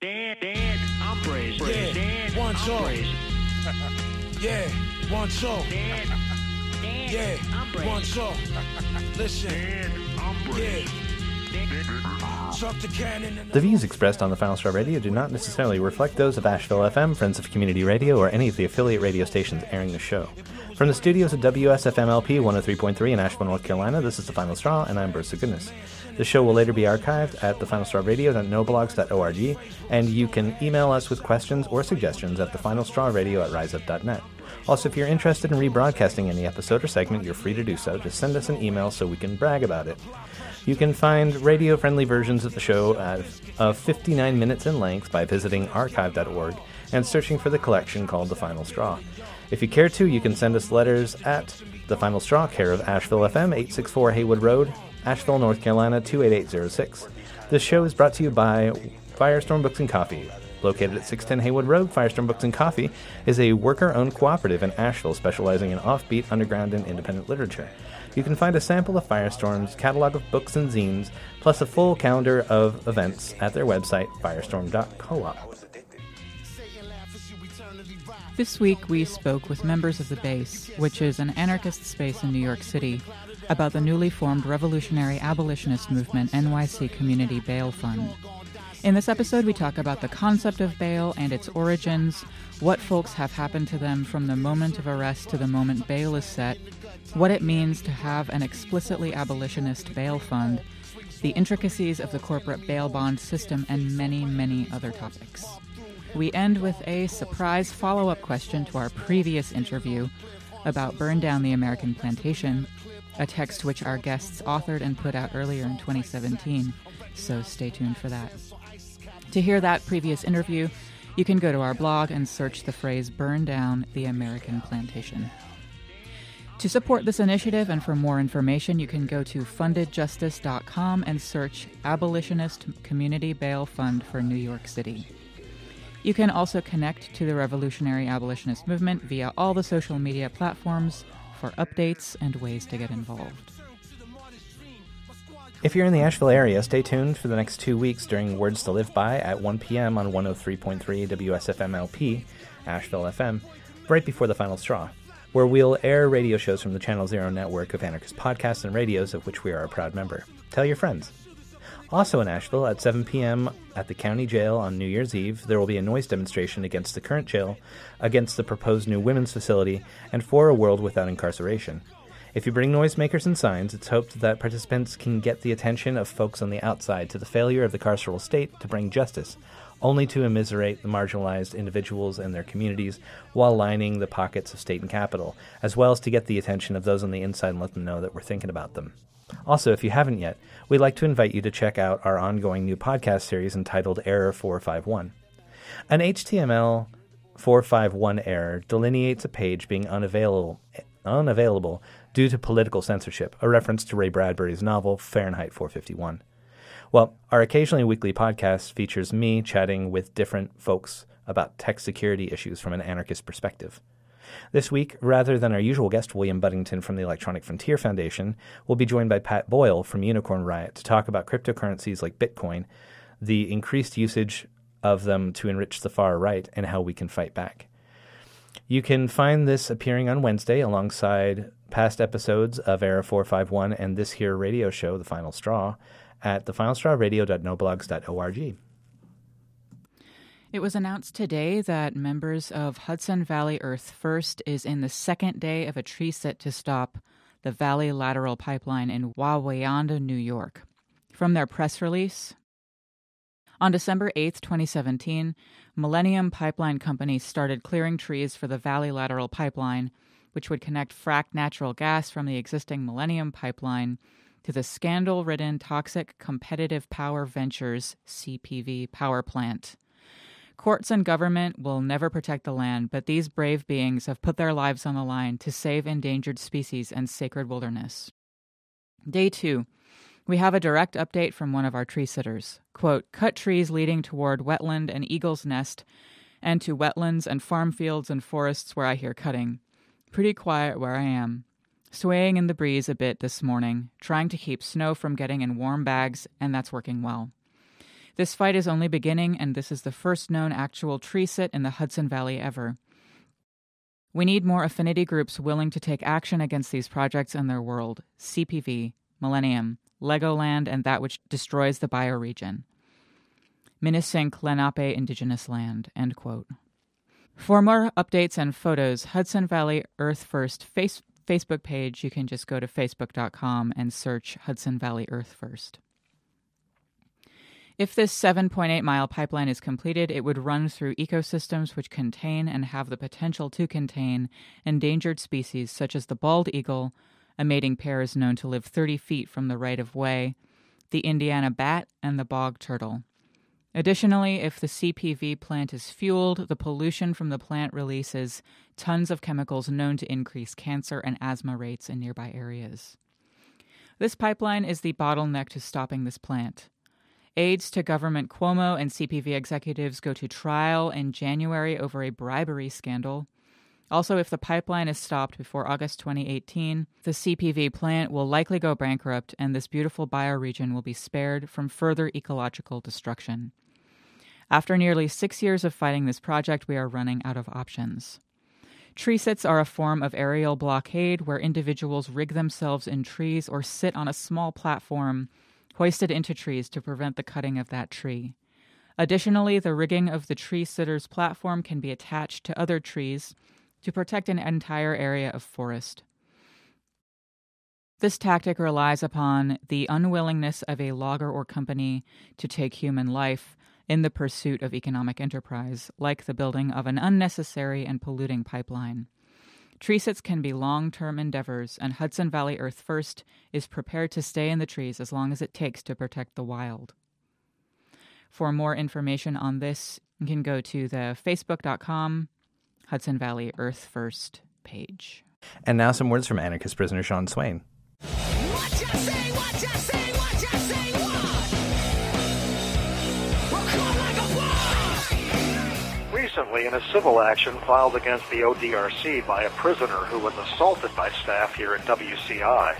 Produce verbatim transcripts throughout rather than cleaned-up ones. Dead, dead, hombres. Dead, dead, one hombres. Yeah, one soul. Dead, dead, yeah, hombres. One soul. Listen. Dead, hombres. The views expressed on the Final Straw Radio do not necessarily reflect those of Asheville F M, Friends of Community Radio, or any of the affiliate radio stations airing the show. From the studios of W S F M L P one oh three point three in Asheville, North Carolina, this is The Final Straw, and I'm Bursa Goodness. The show will later be archived at the final straw radio dot no blogs dot org, and you can email us with questions or suggestions at the final straw radio at rise up dot net. Also, if you're interested in rebroadcasting any episode or segment, you're free to do so. Just send us an email so we can brag about it. You can find radio-friendly versions of the show at, of fifty-nine minutes in length by visiting archive dot org and searching for the collection called The Final Straw. If you care to, you can send us letters at The Final Straw, care of Asheville F M, eight sixty-four Haywood Road, Asheville, North Carolina, two eight eight zero six. This show is brought to you by Firestorm Books and Coffee. Located at six ten Haywood Road, Firestorm Books and Coffee is a worker-owned cooperative in Asheville specializing in offbeat, underground, and independent literature. You can find a sample of Firestorm's catalog of books and zines, plus a full calendar of events at their website, firestorm dot co op. This week we spoke with members of The Base, which is an anarchist space in New York City, about the newly formed Revolutionary Abolitionist Movement N Y C Community Bail Fund. In this episode, we talk about the concept of bail and its origins, what folks have happened to them from the moment of arrest to the moment bail is set, what it means to have an explicitly abolitionist bail fund, the intricacies of the corporate bail bond system, and many, many other topics. We end with a surprise follow-up question to our previous interview about Burn Down the American Plantation, a text which our guests authored and put out earlier in twenty seventeen, so stay tuned for that. To hear that previous interview, you can go to our blog and search the phrase Burn Down the American Plantation. To support this initiative and for more information, you can go to funded justice dot com and search Abolitionist Community Bail Fund for New York City. You can also connect to the Revolutionary Abolitionist Movement via all the social media platforms for updates and ways to get involved. If you're in the Asheville area, stay tuned for the next two weeks during Words to Live By at one p.m. on one oh three point three W S F M L P, Asheville F M, right before The Final Straw, where we'll air radio shows from the Channel Zero network of anarchist podcasts and radios, of which we are a proud member. Tell your friends. Also in Asheville, at seven p.m. at the county jail on New Year's Eve, there will be a noise demonstration against the current jail, against the proposed new women's facility, and for a world without incarceration. If you bring noisemakers and signs, it's hoped that participants can get the attention of folks on the outside to the failure of the carceral state to bring justice, only to immiserate the marginalized individuals and their communities while lining the pockets of state and capital, as well as to get the attention of those on the inside and let them know that we're thinking about them. Also, if you haven't yet, we'd like to invite you to check out our ongoing new podcast series entitled Error four fifty-one. An H T M L four fifty-one error delineates a page being unavailable, unavailable due to political censorship, a reference to Ray Bradbury's novel Fahrenheit four fifty-one. Well, our occasionally weekly podcast features me chatting with different folks about tech security issues from an anarchist perspective. This week, rather than our usual guest, William Buddington from the Electronic Frontier Foundation, we'll be joined by Pat Boyle from Unicorn Riot to talk about cryptocurrencies like Bitcoin, the increased usage of them to enrich the far right, and how we can fight back. You can find this appearing on Wednesday alongside past episodes of Era four fifty-one and this here radio show, The Final Straw, at the final straw radio dot no blogs dot org. It was announced today that members of Hudson Valley Earth First is in the second day of a tree sit to stop the Valley Lateral Pipeline in Wawayanda, New York. From their press release, on December eighth, twenty seventeen, Millennium Pipeline Company started clearing trees for the Valley Lateral Pipeline, which would connect fracked natural gas from the existing Millennium Pipeline to the scandal-ridden Toxic Competitive Power Ventures C P V power plant. Courts and government will never protect the land, but these brave beings have put their lives on the line to save endangered species and sacred wilderness. Day two. We have a direct update from one of our tree sitters. Quote, cut trees leading toward wetland and eagle's nest and to wetlands and farm fields and forests where I hear cutting. Pretty quiet where I am. Swaying in the breeze a bit this morning, trying to keep snow from getting in warm bags, and that's working well. This fight is only beginning, and this is the first known actual tree sit in the Hudson Valley ever. We need more affinity groups willing to take action against these projects and their world. C P V, Millennium, Legoland, and that which destroys the bioregion. Minisink Lenape Indigenous Land, end quote. For more updates and photos, Hudson Valley Earth First face- Facebook page, you can just go to facebook dot com and search Hudson Valley Earth First. If this seven point eight mile pipeline is completed, it would run through ecosystems which contain and have the potential to contain endangered species such as the bald eagle, a mating pair is known to live thirty feet from the right-of-way, the Indiana bat, and the bog turtle. Additionally, if the C P V plant is fueled, the pollution from the plant releases tons of chemicals known to increase cancer and asthma rates in nearby areas. This pipeline is the bottleneck to stopping this plant. Aides to Government Cuomo and C P V executives go to trial in January over a bribery scandal. Also, if the pipeline is stopped before August twenty eighteen, the C P V plant will likely go bankrupt and this beautiful bioregion will be spared from further ecological destruction. After nearly six years of fighting this project, we are running out of options. Tree sits are a form of aerial blockade where individuals rig themselves in trees or sit on a small platform hoisted into trees to prevent the cutting of that tree. Additionally, the rigging of the tree sitter's platform can be attached to other trees to protect an entire area of forest. This tactic relies upon the unwillingness of a logger or company to take human life in the pursuit of economic enterprise, like the building of an unnecessary and polluting pipeline. Tree sits can be long-term endeavors, and Hudson Valley Earth First is prepared to stay in the trees as long as it takes to protect the wild. For more information on this, you can go to the facebook dot com Hudson Valley Earth First page. And now some words from anarchist prisoner Sean Swain. What you say, what you say, what you say, what? We're cool like a wall! Recently, in a civil action filed against the O D R C by a prisoner who was assaulted by staff here at W C I,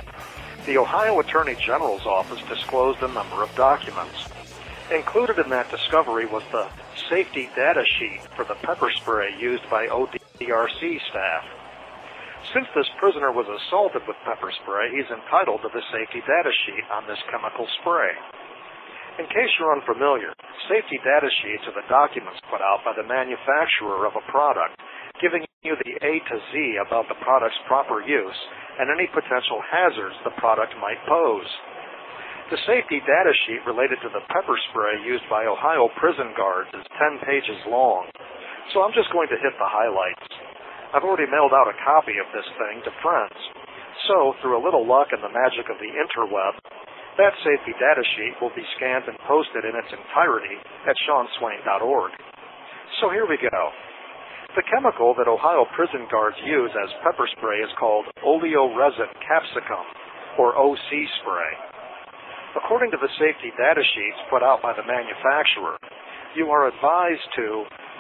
the Ohio Attorney General's office disclosed a number of documents. Included in that discovery was the safety data sheet for the pepper spray used by O D R C staff. Since this prisoner was assaulted with pepper spray, he's entitled to the safety data sheet on this chemical spray. In case you're unfamiliar, safety data sheets are the documents put out by the manufacturer of a product, giving you the A to Z about the product's proper use and any potential hazards the product might pose. The safety data sheet related to the pepper spray used by Ohio prison guards is ten pages long, so I'm just going to hit the highlights. I've already mailed out a copy of this thing to friends, so through a little luck and the magic of the interweb, that safety data sheet will be scanned and posted in its entirety at sean swain dot org. So here we go. The chemical that Ohio prison guards use as pepper spray is called oleoresin capsicum, or O C spray. According to the safety data sheets put out by the manufacturer, you are advised to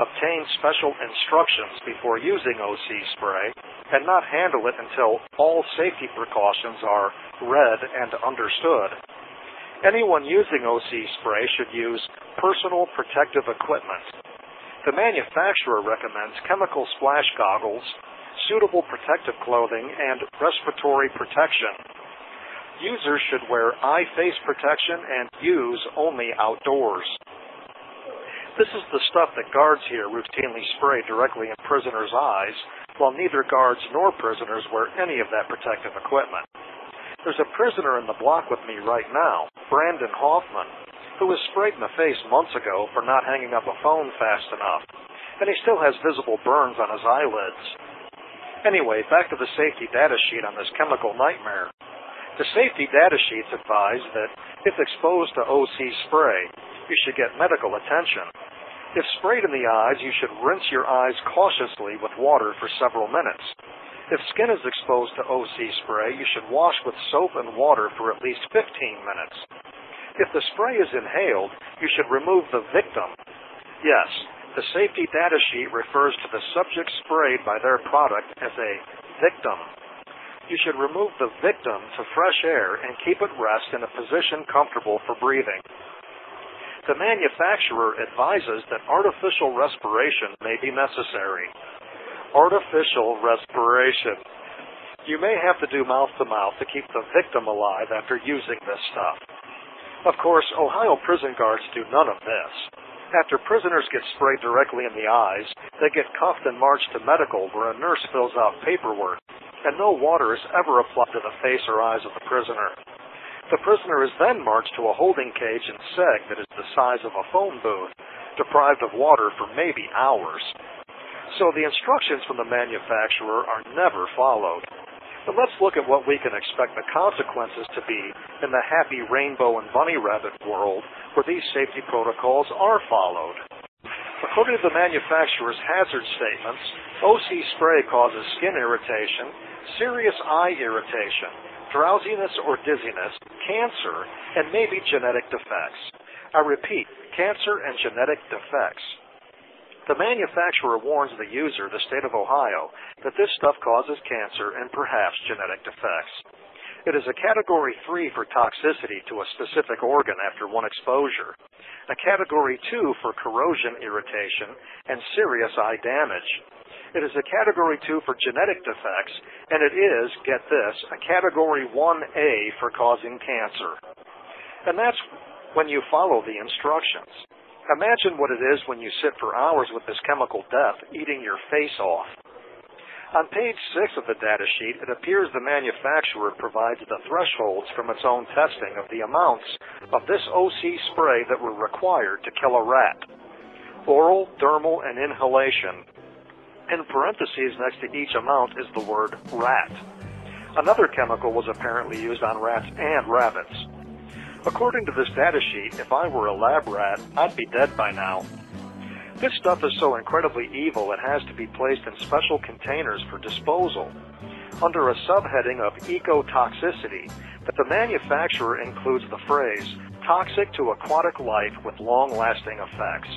obtain special instructions before using O C spray and not handle it until all safety precautions are read and understood. Anyone using O C spray should use personal protective equipment. The manufacturer recommends chemical splash goggles, suitable protective clothing, and respiratory protection. Users should wear eye face protection and use only outdoors. This is the stuff that guards here routinely spray directly in prisoners' eyes, while neither guards nor prisoners wear any of that protective equipment. There's a prisoner in the block with me right now, Brandon Hoffman, who was sprayed in the face months ago for not hanging up a phone fast enough, and he still has visible burns on his eyelids. Anyway, back to the safety data sheet on this chemical nightmare. The safety data sheets advise that if exposed to O C spray, you should get medical attention. If sprayed in the eyes, you should rinse your eyes cautiously with water for several minutes. If skin is exposed to O C spray, you should wash with soap and water for at least fifteen minutes. If the spray is inhaled, you should remove the victim. Yes, the safety data sheet refers to the subject sprayed by their product as a victim. You should remove the victim to fresh air and keep it rest in a position comfortable for breathing. the manufacturer advises that artificial respiration may be necessary. Artificial respiration. You may have to do mouth-to-mouth to keep the victim alive after using this stuff. Of course, Ohio prison guards do none of this. After prisoners get sprayed directly in the eyes, they get cuffed and marched to medical where a nurse fills out paperwork, and no water is ever applied to the face or eyes of the prisoner. The prisoner is then marched to a holding cage in seg that is the size of a phone booth, deprived of water for maybe hours. So the instructions from the manufacturer are never followed. But let's look at what we can expect the consequences to be in the happy rainbow and bunny rabbit world where these safety protocols are followed. According to the manufacturer's hazard statements, O C spray causes skin irritation, serious eye irritation, drowsiness or dizziness, cancer, and maybe genetic defects. I repeat, cancer and genetic defects. The manufacturer warns the user, the state of Ohio, that this stuff causes cancer and perhaps genetic defects. It is a Category three for toxicity to a specific organ after one exposure, a Category two for corrosion irritation and serious eye damage. It is a Category two for genetic defects, and it is, get this, a Category one A for causing cancer. And that's when you follow the instructions. Imagine what it is when you sit for hours with this chemical death eating your face off. On page six of the data sheet, it appears the manufacturer provides the thresholds from its own testing of the amounts of this O C spray that were required to kill a rat. Oral, dermal, and inhalation. In parentheses next to each amount is the word rat. Another chemical was apparently used on rats and rabbits. According to this data sheet, if I were a lab rat, I'd be dead by now. This stuff is so incredibly evil it has to be placed in special containers for disposal. Under a subheading of ecotoxicity, the manufacturer includes the phrase, toxic to aquatic life with long-lasting effects.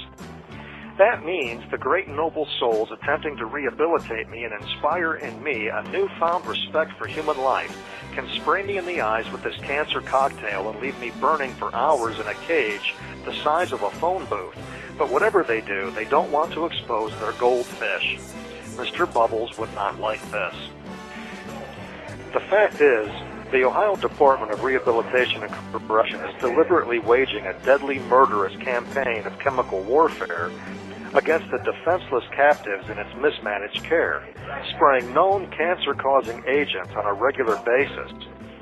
That means the great noble souls attempting to rehabilitate me and inspire in me a newfound respect for human life can spray me in the eyes with this cancer cocktail and leave me burning for hours in a cage the size of a phone booth. But whatever they do, they don't want to expose their goldfish. Mister Bubbles would not like this. The fact is, the Ohio Department of Rehabilitation and Correction is deliberately waging a deadly murderous campaign of chemical warfare against the defenseless captives in its mismanaged care, spraying known cancer-causing agents on a regular basis,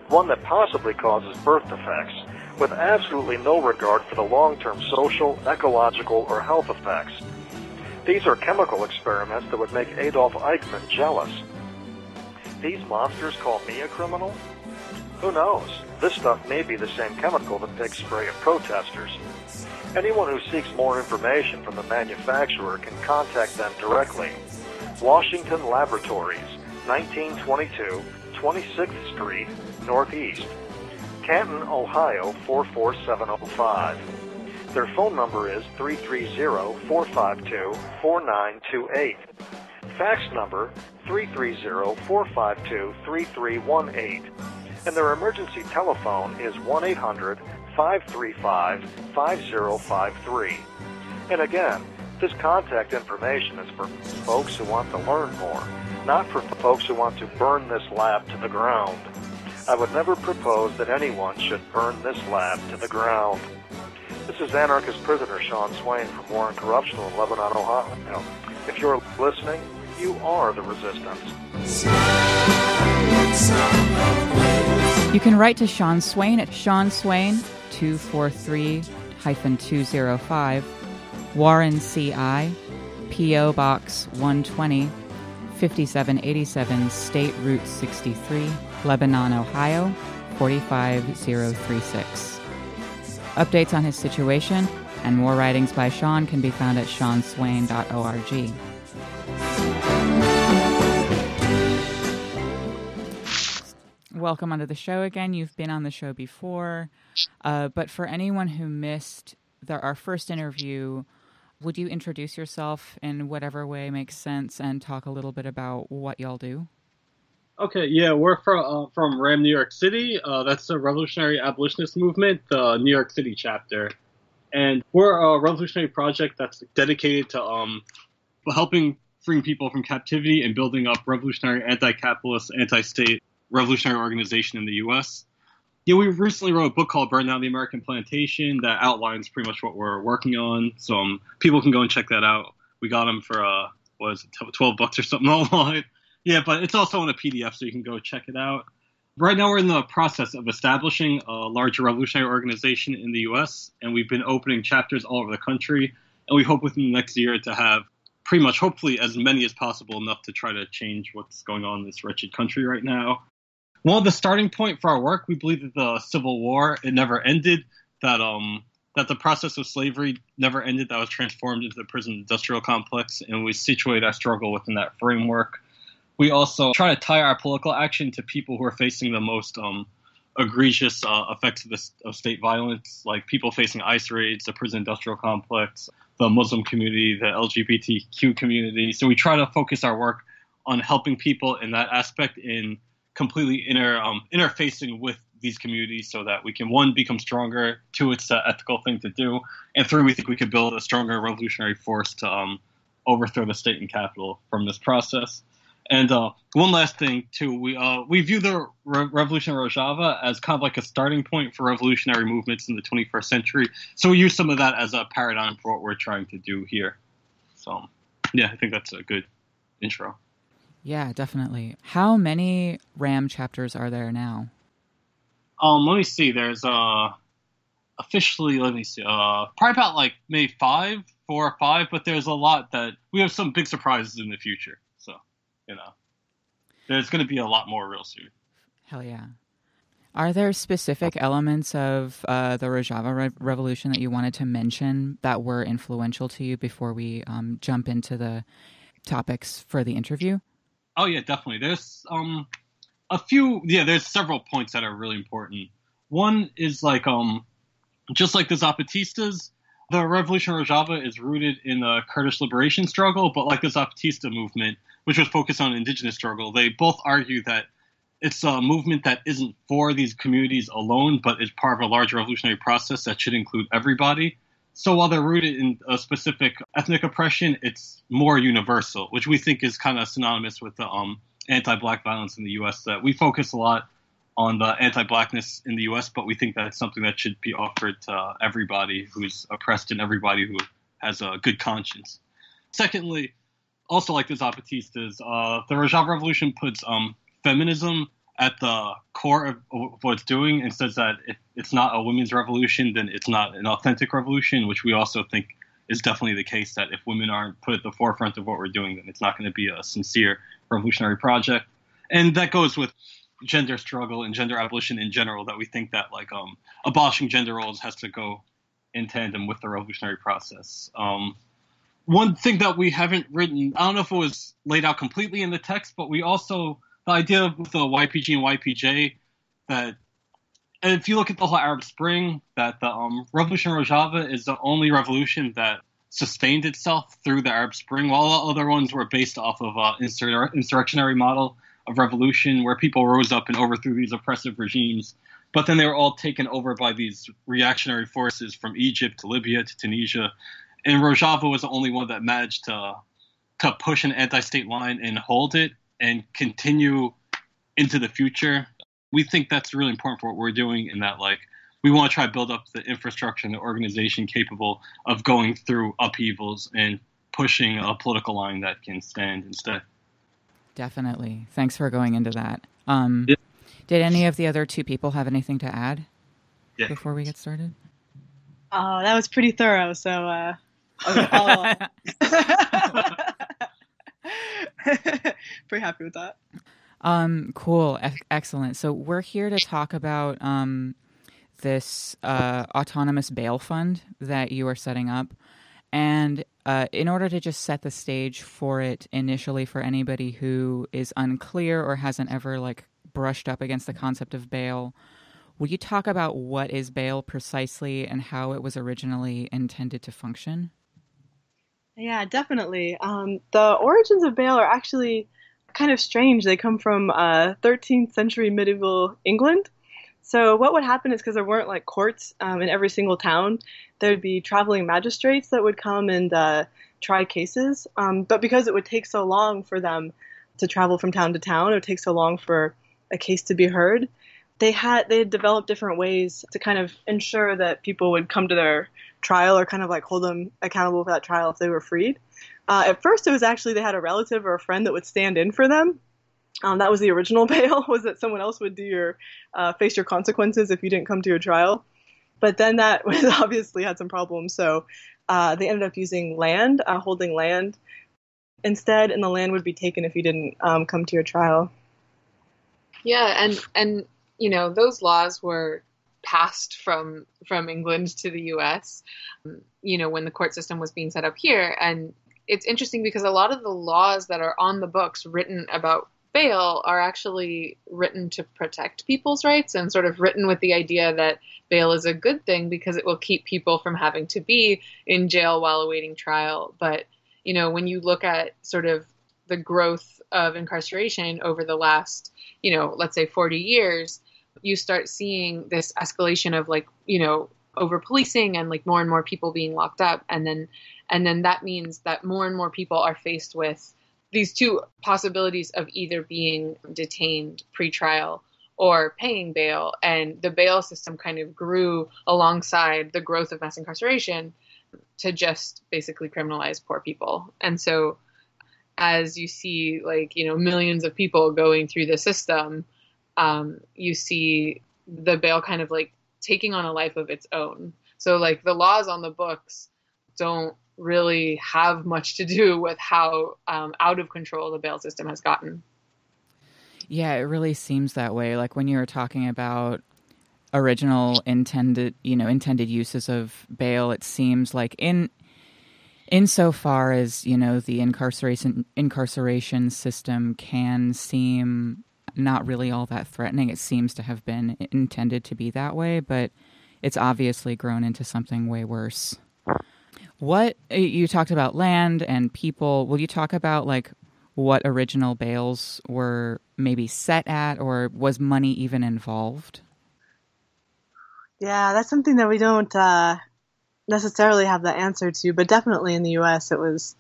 one that possibly causes birth defects, with absolutely no regard for the long-term social, ecological, or health effects. These are chemical experiments that would make Adolf Eichmann jealous. These monsters call me a criminal? Who knows? This stuff may be the same chemical that pigs spray at protesters. Anyone who seeks more information from the manufacturer can contact them directly. Washington Laboratories, nineteen twenty-two, twenty-sixth Street, Northeast. Canton, Ohio, four four seven oh five. Their phone number is three three zero, four five two, four nine two eight. Fax number three three zero, four five two, three three one eight. And their emergency telephone is one eight hundred, five three five, five oh five three. And again, this contact information is for folks who want to learn more, not for folks who want to burn this lab to the ground. I would never propose that anyone should burn this lab to the ground. This is anarchist prisoner Sean Swain from War and Corruption in Lebanon, Ohio. If you're listening, you are the resistance. You can write to Sean Swain at Sean Swain, two four three, two oh five, Warren C I, P O Box one twenty, fifty-seven eighty-seven, State Route sixty-three, Lebanon, Ohio, four five oh three six. Updates on his situation and more writings by Sean can be found at sean swain dot org. Welcome onto the show again. You've been on the show before, uh, but for anyone who missed the, our first interview, would you introduce yourself in whatever way makes sense and talk a little bit about what y'all do? Okay, yeah, we're from uh, from RAM, New York City. Uh, that's the Revolutionary Abolitionist Movement, the New York City chapter. And we're a revolutionary project that's dedicated to um, helping freeing people from captivity and building up revolutionary, anti-capitalist, anti-state revolutionary organization in the U S. Yeah, we recently wrote a book called Burn Down the American Plantation that outlines pretty much what we're working on. So um, people can go and check that out. We got them for, uh, what is it, twelve bucks or something online. Yeah, but it's also on a P D F, so you can go check it out. Right now we're in the process of establishing a larger revolutionary organization in the U S, and we've been opening chapters all over the country. And we hope within the next year to have pretty much, hopefully, as many as possible enough to try to change what's going on in this wretched country right now. Well, the starting point for our work, we believe that the Civil War, it never ended, that um that the process of slavery never ended, that was transformed into the prison industrial complex, and we situate our struggle within that framework. We also try to tie our political action to people who are facing the most um, egregious uh, effects of, this, of state violence, like people facing ICE raids, the prison industrial complex, the Muslim community, the L G B T Q community. So we try to focus our work on helping people in that aspect in completely inter, um, interfacing with these communities so that we can, one, become stronger, two, it's the ethical thing to do, and three, we think we could build a stronger revolutionary force to um, overthrow the state and capital from this process. And uh, one last thing, too, we uh, we view the Re- Revolution of Rojava as kind of like a starting point for revolutionary movements in the twenty-first century. So we use some of that as a paradigm for what we're trying to do here. So, yeah, I think that's a good intro. Yeah, definitely. How many RAM chapters are there now? Um, let me see. There's uh, officially, let me see, uh, probably about like maybe five, four or five, but there's a lot that we have some big surprises in the future. You know, there's going to be a lot more real soon. Hell yeah. Are there specific elements of uh, the Rojava Re- Revolution that you wanted to mention that were influential to you before we um, jump into the topics for the interview? Oh, yeah, definitely. There's um, a few. Yeah, there's several points that are really important. One is like um, just like the Zapatistas, the Revolution of Rojava is rooted in the Kurdish liberation struggle, but like the Zapatista movement, which was focused on indigenous struggle, they both argue that it's a movement that isn't for these communities alone, but is part of a large revolutionary process that should include everybody. So while they're rooted in a specific ethnic oppression, it's more universal, which we think is kind of synonymous with the um, anti-Black violence in the U S, that we focus a lot on the anti-Blackness in the U S, but we think that's something that should be offered to everybody who's oppressed and everybody who has a good conscience. Secondly, also like the Zapatistas, uh, the Rojava Revolution puts um, feminism at the core of what it's doing and says that if it's not a women's revolution, then it's not an authentic revolution, which we also think is definitely the case, that if women aren't put at the forefront of what we're doing, then it's not going to be a sincere revolutionary project. And that goes with gender struggle and gender abolition in general, that we think that like um, abolishing gender roles has to go in tandem with the revolutionary process. Um, One thing that we haven't written, I don't know if it was laid out completely in the text, but we also, the idea of the Y P G and Y P J, that and if you look at the whole Arab Spring, that the um, Revolution of Rojava is the only revolution that sustained itself through the Arab Spring, while all other ones were based off of an insur- insurrectionary model of revolution where people rose up and overthrew these oppressive regimes. But then they were all taken over by these reactionary forces from Egypt to Libya to Tunisia. And Rojava was the only one that managed to to push an anti-state line and hold it and continue into the future. We think that's really important for what we're doing, in that like we want to try to build up the infrastructure and the organization capable of going through upheavals and pushing a political line that can stand instead. Definitely. Thanks for going into that. Um, yeah. Did any of the other two people have anything to add yeah. before we get started? Oh, that was pretty thorough. So. Uh... Okay. Oh. Pretty happy with that. Um, cool. E- excellent. So we're here to talk about um, this uh, autonomous bail fund that you are setting up. And uh, in order to just set the stage for it initially for anybody who is unclear or hasn't ever like brushed up against the concept of bail, will you talk about what is bail precisely and how it was originally intended to function? Yeah, definitely. Um, the origins of bail are actually kind of strange. They come from uh, thirteenth century medieval England. So what would happen is, because there weren't like courts um, in every single town, there'd be traveling magistrates that would come and uh, try cases. Um, but because it would take so long for them to travel from town to town, it would take so long for a case to be heard, they had they had developed different ways to kind of ensure that people would come to their trial, or kind of like hold them accountable for that trial if they were freed. Uh, at first, it was actually they had a relative or a friend that would stand in for them. Um, that was the original bail, was that someone else would do your uh, face your consequences if you didn't come to your trial. But then that was obviously had some problems, so uh, they ended up using land, uh, holding land instead, and the land would be taken if you didn't um, come to your trial. Yeah, and and you know those laws were passed from from England to the U S You know when the court system was being set up here, and it's interesting because a lot of the laws that are on the books written about bail are actually written to protect people's rights, and sort of written with the idea that bail is a good thing because it will keep people from having to be in jail while awaiting trial. But, you know, when you look at sort of the growth of incarceration over the last, you know, let's say forty years, you start seeing this escalation of like, you know, over policing and like more and more people being locked up. And then, and then that means that more and more people are faced with these two possibilities of either being detained pre-trial or paying bail. And the bail system kind of grew alongside the growth of mass incarceration to just basically criminalize poor people. And so as you see, like, you know, millions of people going through the system, um, you see the bail kind of like taking on a life of its own. So like the laws on the books don't really have much to do with how um, out of control the bail system has gotten. Yeah, it really seems that way. Like when you were talking about original intended, you know, intended uses of bail, it seems like in insofar as, you know, the incarceration incarceration system can seem not really all that threatening, it seems to have been intended to be that way, but it's obviously grown into something way worse. What you talked about land and people, will you talk about like what original bails were maybe set at, or was money even involved? Yeah, that's something that we don't uh, necessarily have the answer to, but definitely in the U S it was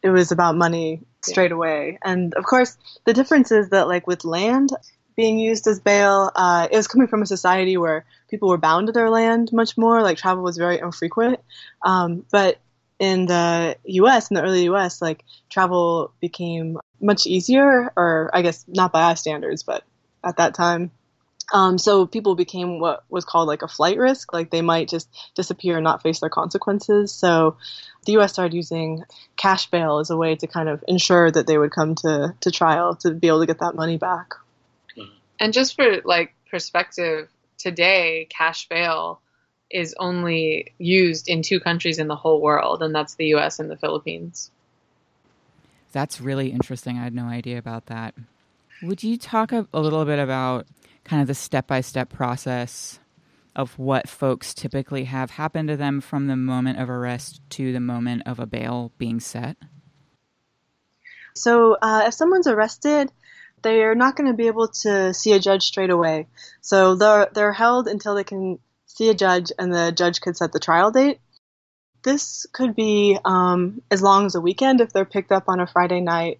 it was about money straight away. And of course, the difference is that like with land being used as bail, uh, it was coming from a society where people were bound to their land much more, like travel was very infrequent. Um, but in the U S, in the early U S, like travel became much easier, or I guess not by our standards, but at that time. Um, so people became what was called like a flight risk, like they might just disappear and not face their consequences. So the U S started using cash bail as a way to kind of ensure that they would come to, to trial to be able to get that money back. And just for like perspective, today, cash bail is only used in two countries in the whole world, and that's the U S and the Philippines. That's really interesting. I had no idea about that. Would you talk a, a little bit about kind of the step-by-step process of what folks typically have happen to them from the moment of arrest to the moment of a bail being set? So uh, if someone's arrested, they're not going to be able to see a judge straight away. So they're, they're held until they can see a judge, and the judge could set the trial date. This could be um, as long as a weekend if they're picked up on a Friday night,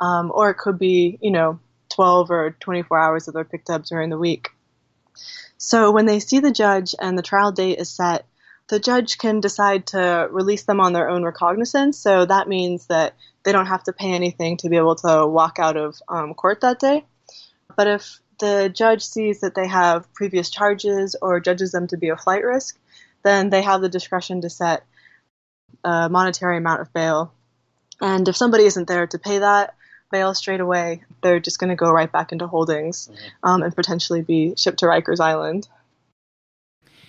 um, or it could be, you know, twelve or twenty-four hours if they're picked up during the week. So when they see the judge and the trial date is set, the judge can decide to release them on their own recognizance. So that means that they don't have to pay anything to be able to walk out of um, court that day. But if the judge sees that they have previous charges or judges them to be a flight risk, then they have the discretion to set a monetary amount of bail. And if somebody isn't there to pay that bail straight away, they're just going to go right back into holdings um, and potentially be shipped to Rikers Island.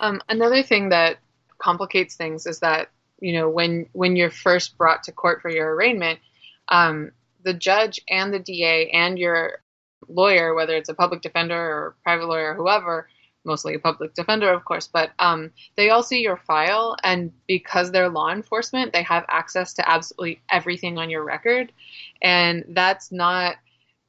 Um, another thing that complicates things is that, you know, when when you're first brought to court for your arraignment, um, the judge and the D A and your lawyer, whether it's a public defender or private lawyer or whoever, mostly a public defender, of course, but um, they all see your file. And because they're law enforcement, they have access to absolutely everything on your record. And that's not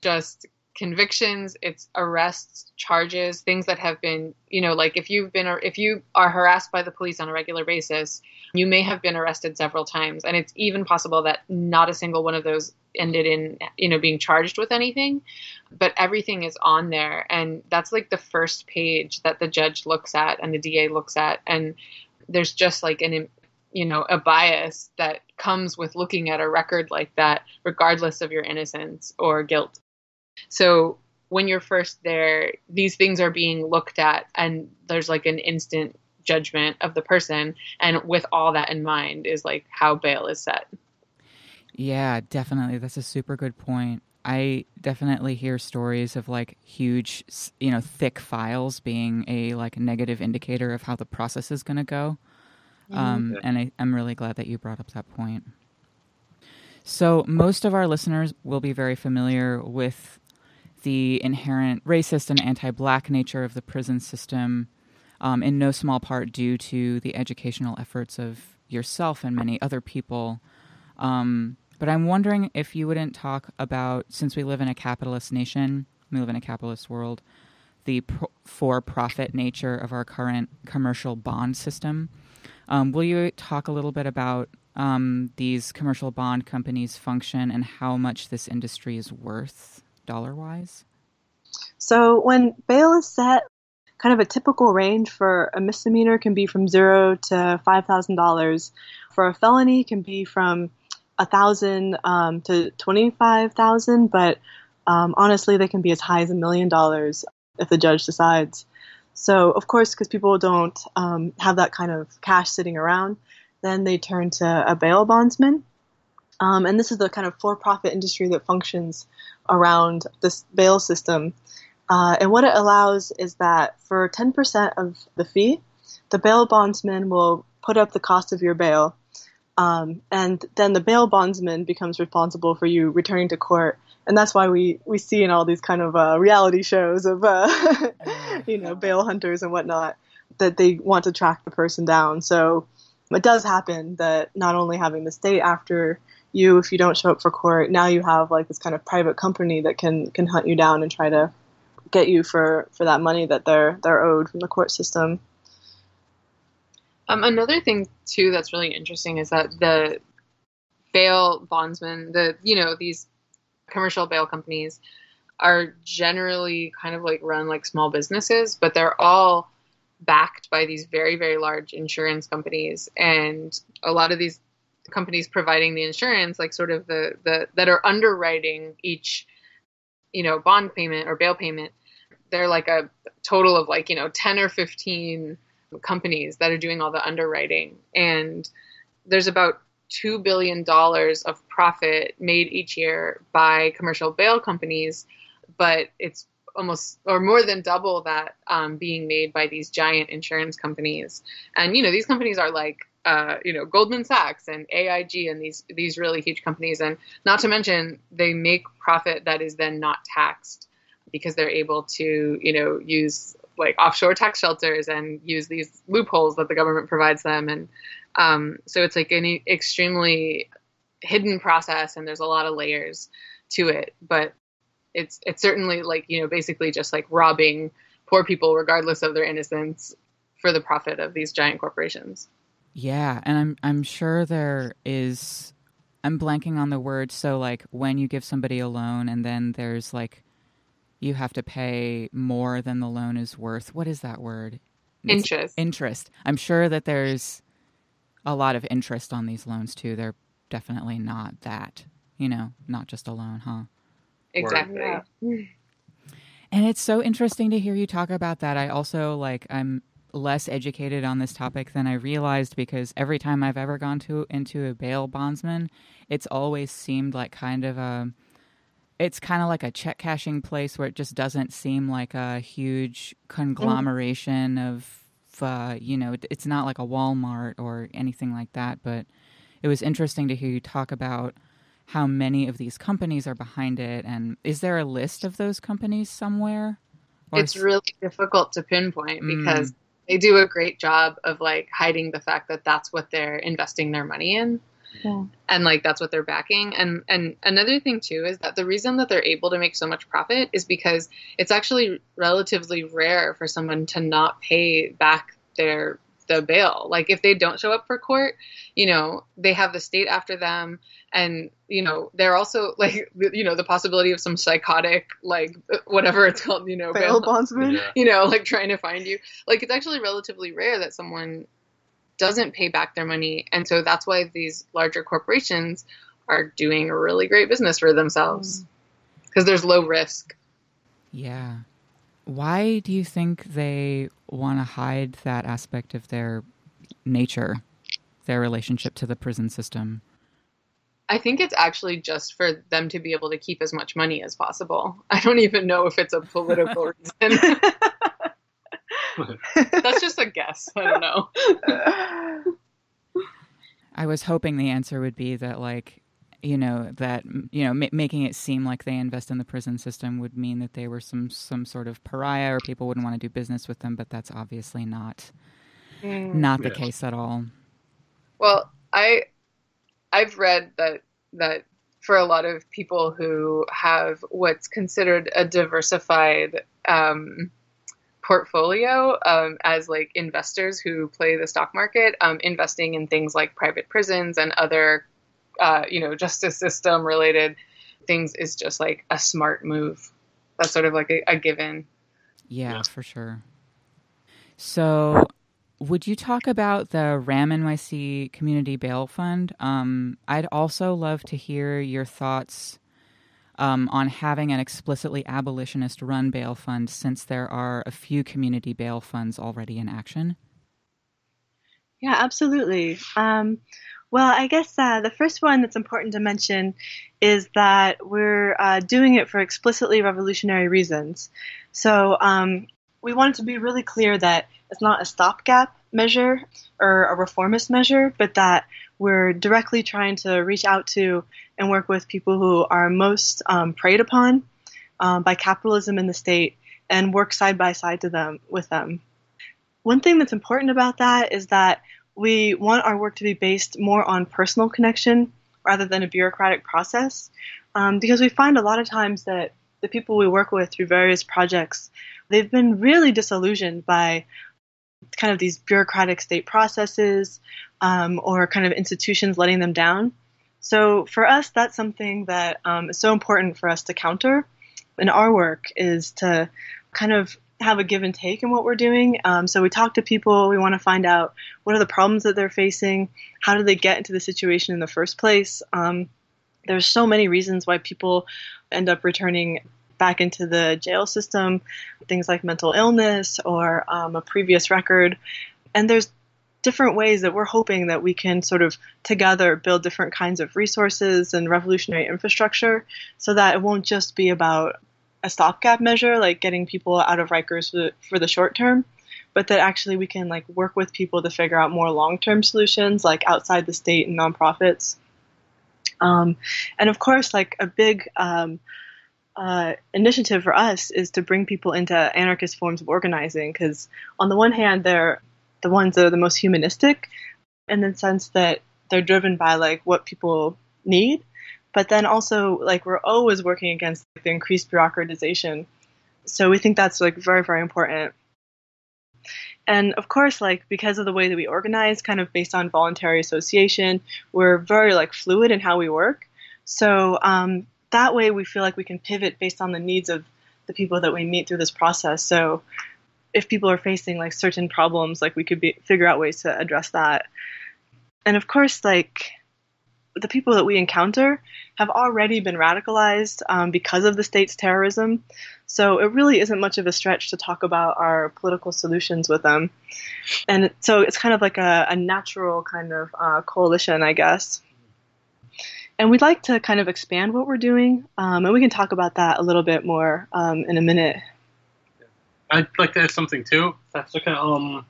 just convictions, it's arrests, charges, things that have been, you know, like if you've been, if you are harassed by the police on a regular basis, you may have been arrested several times. And it's even possible that not a single one of those ended in, you know, being charged with anything, but everything is on there. And that's like the first page that the judge looks at and the D A looks at. And there's just like an, you know, a bias that comes with looking at a record like that, regardless of your innocence or guilt. So when you're first there, these things are being looked at and there's like an instant judgment of the person. And with all that in mind is like how bail is set. Yeah, definitely. That's a super good point. I definitely hear stories of like huge, you know, thick files being a like negative indicator of how the process is going to go. Mm-hmm. Um, and I, I'm really glad that you brought up that point. So most of our listeners will be very familiar with the inherent racist and anti-Black nature of the prison system, um, in no small part due to the educational efforts of yourself and many other people. Um, but I'm wondering if you wouldn't talk about, since we live in a capitalist nation, we live in a capitalist world, the pro- for-profit nature of our current commercial bond system. Um, will you talk a little bit about um, these commercial bond companies' function and how much this industry is worth? Dollar-wise? So when bail is set, kind of a typical range for a misdemeanor can be from zero to five thousand dollars. For a felony can be from one thousand dollars um, to twenty-five thousand dollars, but um, honestly, they can be as high as a million dollars if the judge decides. So of course, because people don't um, have that kind of cash sitting around, then they turn to a bail bondsman. Um, and this is the kind of for-profit industry that functions around this bail system. Uh, and what it allows is that for ten percent of the fee, the bail bondsman will put up the cost of your bail. Um, and then the bail bondsman becomes responsible for you returning to court. And that's why we, we see in all these kind of uh, reality shows of, uh, you know, bail hunters and whatnot, that they want to track the person down. So it does happen that not only having the state after you, if you don't show up for court, now you have like this kind of private company that can can hunt you down and try to get you for, for that money that they're they're owed from the court system. Um, another thing too that's really interesting is that the bail bondsmen, the you know these commercial bail companies, are generally kind of like run like small businesses, but they're all backed by these very very large insurance companies, and a lot of these companies providing the insurance, like sort of the, the, that are underwriting each, you know, bond payment or bail payment. They're like a total of like, you know, ten or fifteen companies that are doing all the underwriting. And there's about two billion dollars of profit made each year by commercial bail companies, but it's almost or more than double that um, being made by these giant insurance companies. And, you know, these companies are like, Uh, you know, Goldman Sachs and A I G and these these really huge companies. And not to mention, they make profit that is then not taxed because they're able to, you know, use like offshore tax shelters and use these loopholes that the government provides them. And um, so it's like an extremely hidden process and there's a lot of layers to it. But it's it's certainly like, you know, basically just like robbing poor people regardless of their innocence for the profit of these giant corporations. Yeah, and I'm I'm sure there is, I'm blanking on the word, so like when you give somebody a loan and then there's like, you have to pay more than the loan is worth. What is that word? Interest. It's interest. I'm sure that there's a lot of interest on these loans too. They're definitely not that, you know, not just a loan, huh? Exactly. Yeah. And it's so interesting to hear you talk about that. I also like, I'm less educated on this topic than I realized, because every time I've ever gone to into a bail bondsman, it's always seemed like kind of a, it's kind of like a check cashing place where it just doesn't seem like a huge conglomeration of, uh, you know, it's not like a Walmart or anything like that. But it was interesting to hear you talk about how many of these companies are behind it. And is there a list of those companies somewhere? Or it's really difficult to pinpoint because mm. they do a great job of like hiding the fact that that's what they're investing their money in. Yeah. And like, that's what they're backing. And, and another thing too, is that the reason that they're able to make so much profit is because it's actually relatively rare for someone to not pay back their, the bail. Like if they don't show up for court, you know, they have the state after them. And, you know, they're also like, you know, the possibility of some psychotic, like whatever it's called, you know, bail bondsman, yeah. you know, like trying to find you. Like it's actually relatively rare that someone doesn't pay back their money. And so that's why these larger corporations are doing a really great business for themselves, because mm. there's low risk. Yeah. Why do you think they want to hide that aspect of their nature, their relationship to the prison system? I think it's actually just for them to be able to keep as much money as possible. I don't even know if it's a political reason. That's just a guess. I don't know. I was hoping the answer would be that, like, you know, that, you know, m- making it seem like they invest in the prison system would mean that they were some, some sort of pariah or people wouldn't want to do business with them. But that's obviously not, mm. not the yeah. case at all. Well, I, I've read that, that for a lot of people who have what's considered a diversified, um, portfolio, um, as like investors who play the stock market, um, investing in things like private prisons and other, uh, you know, justice system related things is just like a smart move. That's sort of like a, a given. Yeah, yeah, for sure. So would you talk about the RAM N Y C Community Bail Fund? Um, I'd also love to hear your thoughts Um, on having an explicitly abolitionist-run bail fund, since there are a few community bail funds already in action? Yeah, absolutely. Um, well, I guess uh, the first one that's important to mention is that we're uh, doing it for explicitly revolutionary reasons. So um, we wanted to be really clear that it's not a stopgap measure or a reformist measure, but that we're directly trying to reach out to and work with people who are most um, preyed upon um, by capitalism in the state, and work side by side to them with them. One thing that's important about that is that we want our work to be based more on personal connection rather than a bureaucratic process, um, because we find a lot of times that the people we work with through various projects, they've been really disillusioned by kind of these bureaucratic state processes, um, or kind of institutions letting them down. So for us, that's something that um, is so important for us to counter in our work, is to kind of have a give and take in what we're doing. Um, so we talk to people, we want to find out what are the problems that they're facing, how did they get into the situation in the first place. Um, there's so many reasons why people end up returning back into the jail system, things like mental illness or um, a previous record. And there's different ways that we're hoping that we can sort of together build different kinds of resources and revolutionary infrastructure, so that it won't just be about a stopgap measure, like getting people out of Rikers for the, for the short term, but that actually we can like work with people to figure out more long-term solutions, like outside the state and nonprofits. Um, and of course, like a big um, Uh, initiative for us is to bring people into anarchist forms of organizing, because on the one hand, they're the ones that are the most humanistic in the sense that they're driven by like what people need, but then also like we're always working against like, the increased bureaucratization. So we think that's like very, very important. And of course, like because of the way that we organize, kind of based on voluntary association, we're very like fluid in how we work. So um that way we feel like we can pivot based on the needs of the people that we meet through this process. So if people are facing like certain problems, like we could be, figure out ways to address that. And of course, like the people that we encounter have already been radicalized um, because of the state's terrorism. So it really isn't much of a stretch to talk about our political solutions with them. And so it's kind of like a, a natural kind of uh, coalition, I guess. And we'd like to kind of expand what we're doing, um, and we can talk about that a little bit more um, in a minute. I'd like to add something, too. That's okay. Um,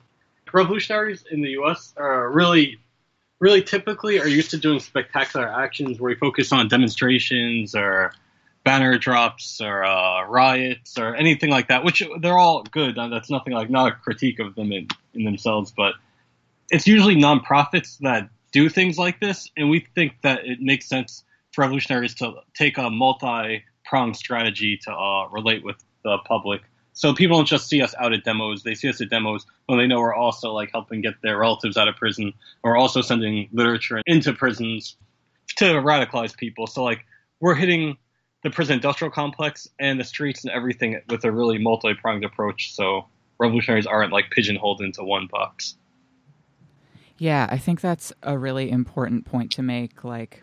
revolutionaries in the U S are really, really typically are used to doing spectacular actions where we focus on demonstrations or banner drops or uh, riots or anything like that, which they're all good. That's nothing like not a critique of them in, in themselves, but it's usually nonprofits that do things like this, and we think that it makes sense for revolutionaries to take a multi-pronged strategy to uh, relate with the public. So people don't just see us out at demos. They see us at demos when they know we're also like helping get their relatives out of prison, or also sending literature into prisons to radicalize people. So like we're hitting the prison industrial complex and the streets and everything with a really multi-pronged approach. So revolutionaries aren't like pigeonholed into one box. Yeah, I think that's a really important point to make. Like,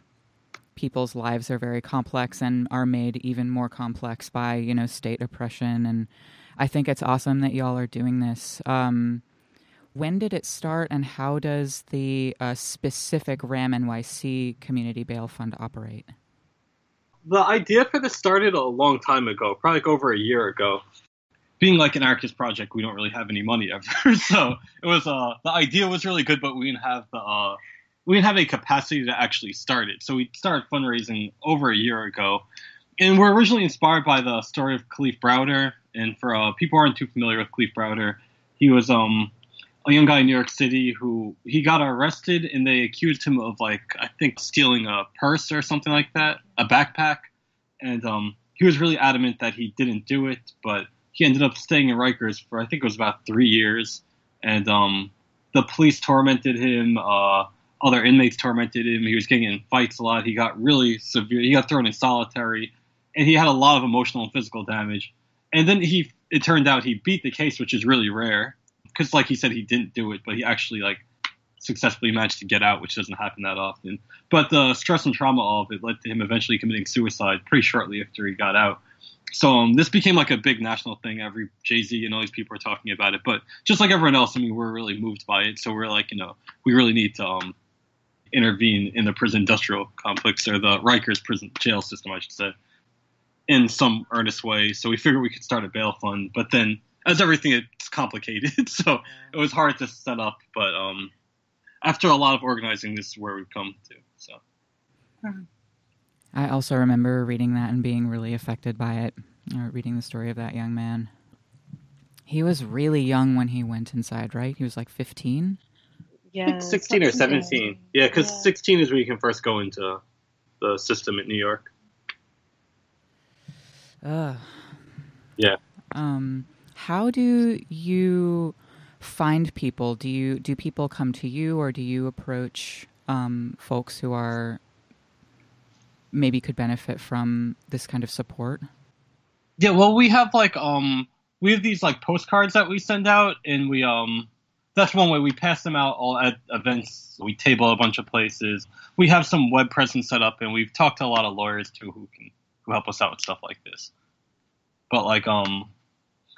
people's lives are very complex and are made even more complex by, you know, state oppression. And I think it's awesome that y'all are doing this. Um, when did it start, and how does the uh, specific RAM N Y C Community Bail Fund operate? The idea for this started a long time ago, probably like over a year ago. Being like an anarchist project, we don't really have any money ever. So it was uh, the idea was really good, but we didn't have the uh, we didn't have any capacity to actually start it. So we started fundraising over a year ago, and we're originally inspired by the story of Kalief Browder. And for uh, people who aren't too familiar with Kalief Browder, he was um, a young guy in New York City who he got arrested, and they accused him of like I think stealing a purse or something like that, a backpack, and um, he was really adamant that he didn't do it, but he ended up staying in Rikers for, I think it was about three years. And um, the police tormented him. Uh, other inmates tormented him. He was getting in fights a lot. He got really severe. He got thrown in solitary. And he had a lot of emotional and physical damage. And then he, it turned out he beat the case, which is really rare. Because like he said, he didn't do it, but he actually like successfully managed to get out, which doesn't happen that often. But the stress and trauma of it led to him eventually committing suicide pretty shortly after he got out. So um, this became like a big national thing. Every Jay-Z and all these people are talking about it. But just like everyone else, I mean, we're really moved by it. So we're like, you know, we really need to um, intervene in the prison industrial complex, or the Rikers prison jail system, I should say, in some earnest way. So we figured we could start a bail fund. But then, as everything, it's complicated. So it was hard to set up. But um, after a lot of organizing, this is where we've come to. So. Mm-hmm. I also remember reading that and being really affected by it, or reading the story of that young man. He was really young when he went inside, right? He was like fifteen? Yeah. sixteen or seventeen. Yeah, because yeah. sixteen is when you can first go into the system in New York. Ugh. Yeah. Um, how do you find people? Do you do people come to you, or do you approach um, folks who are... maybe could benefit from this kind of support? Yeah, well, we have like um we have these like postcards that we send out, and we um that's one way we pass them out all at events. We table a bunch of places. We have some web presence set up, and we've talked to a lot of lawyers too who can who help us out with stuff like this. But like um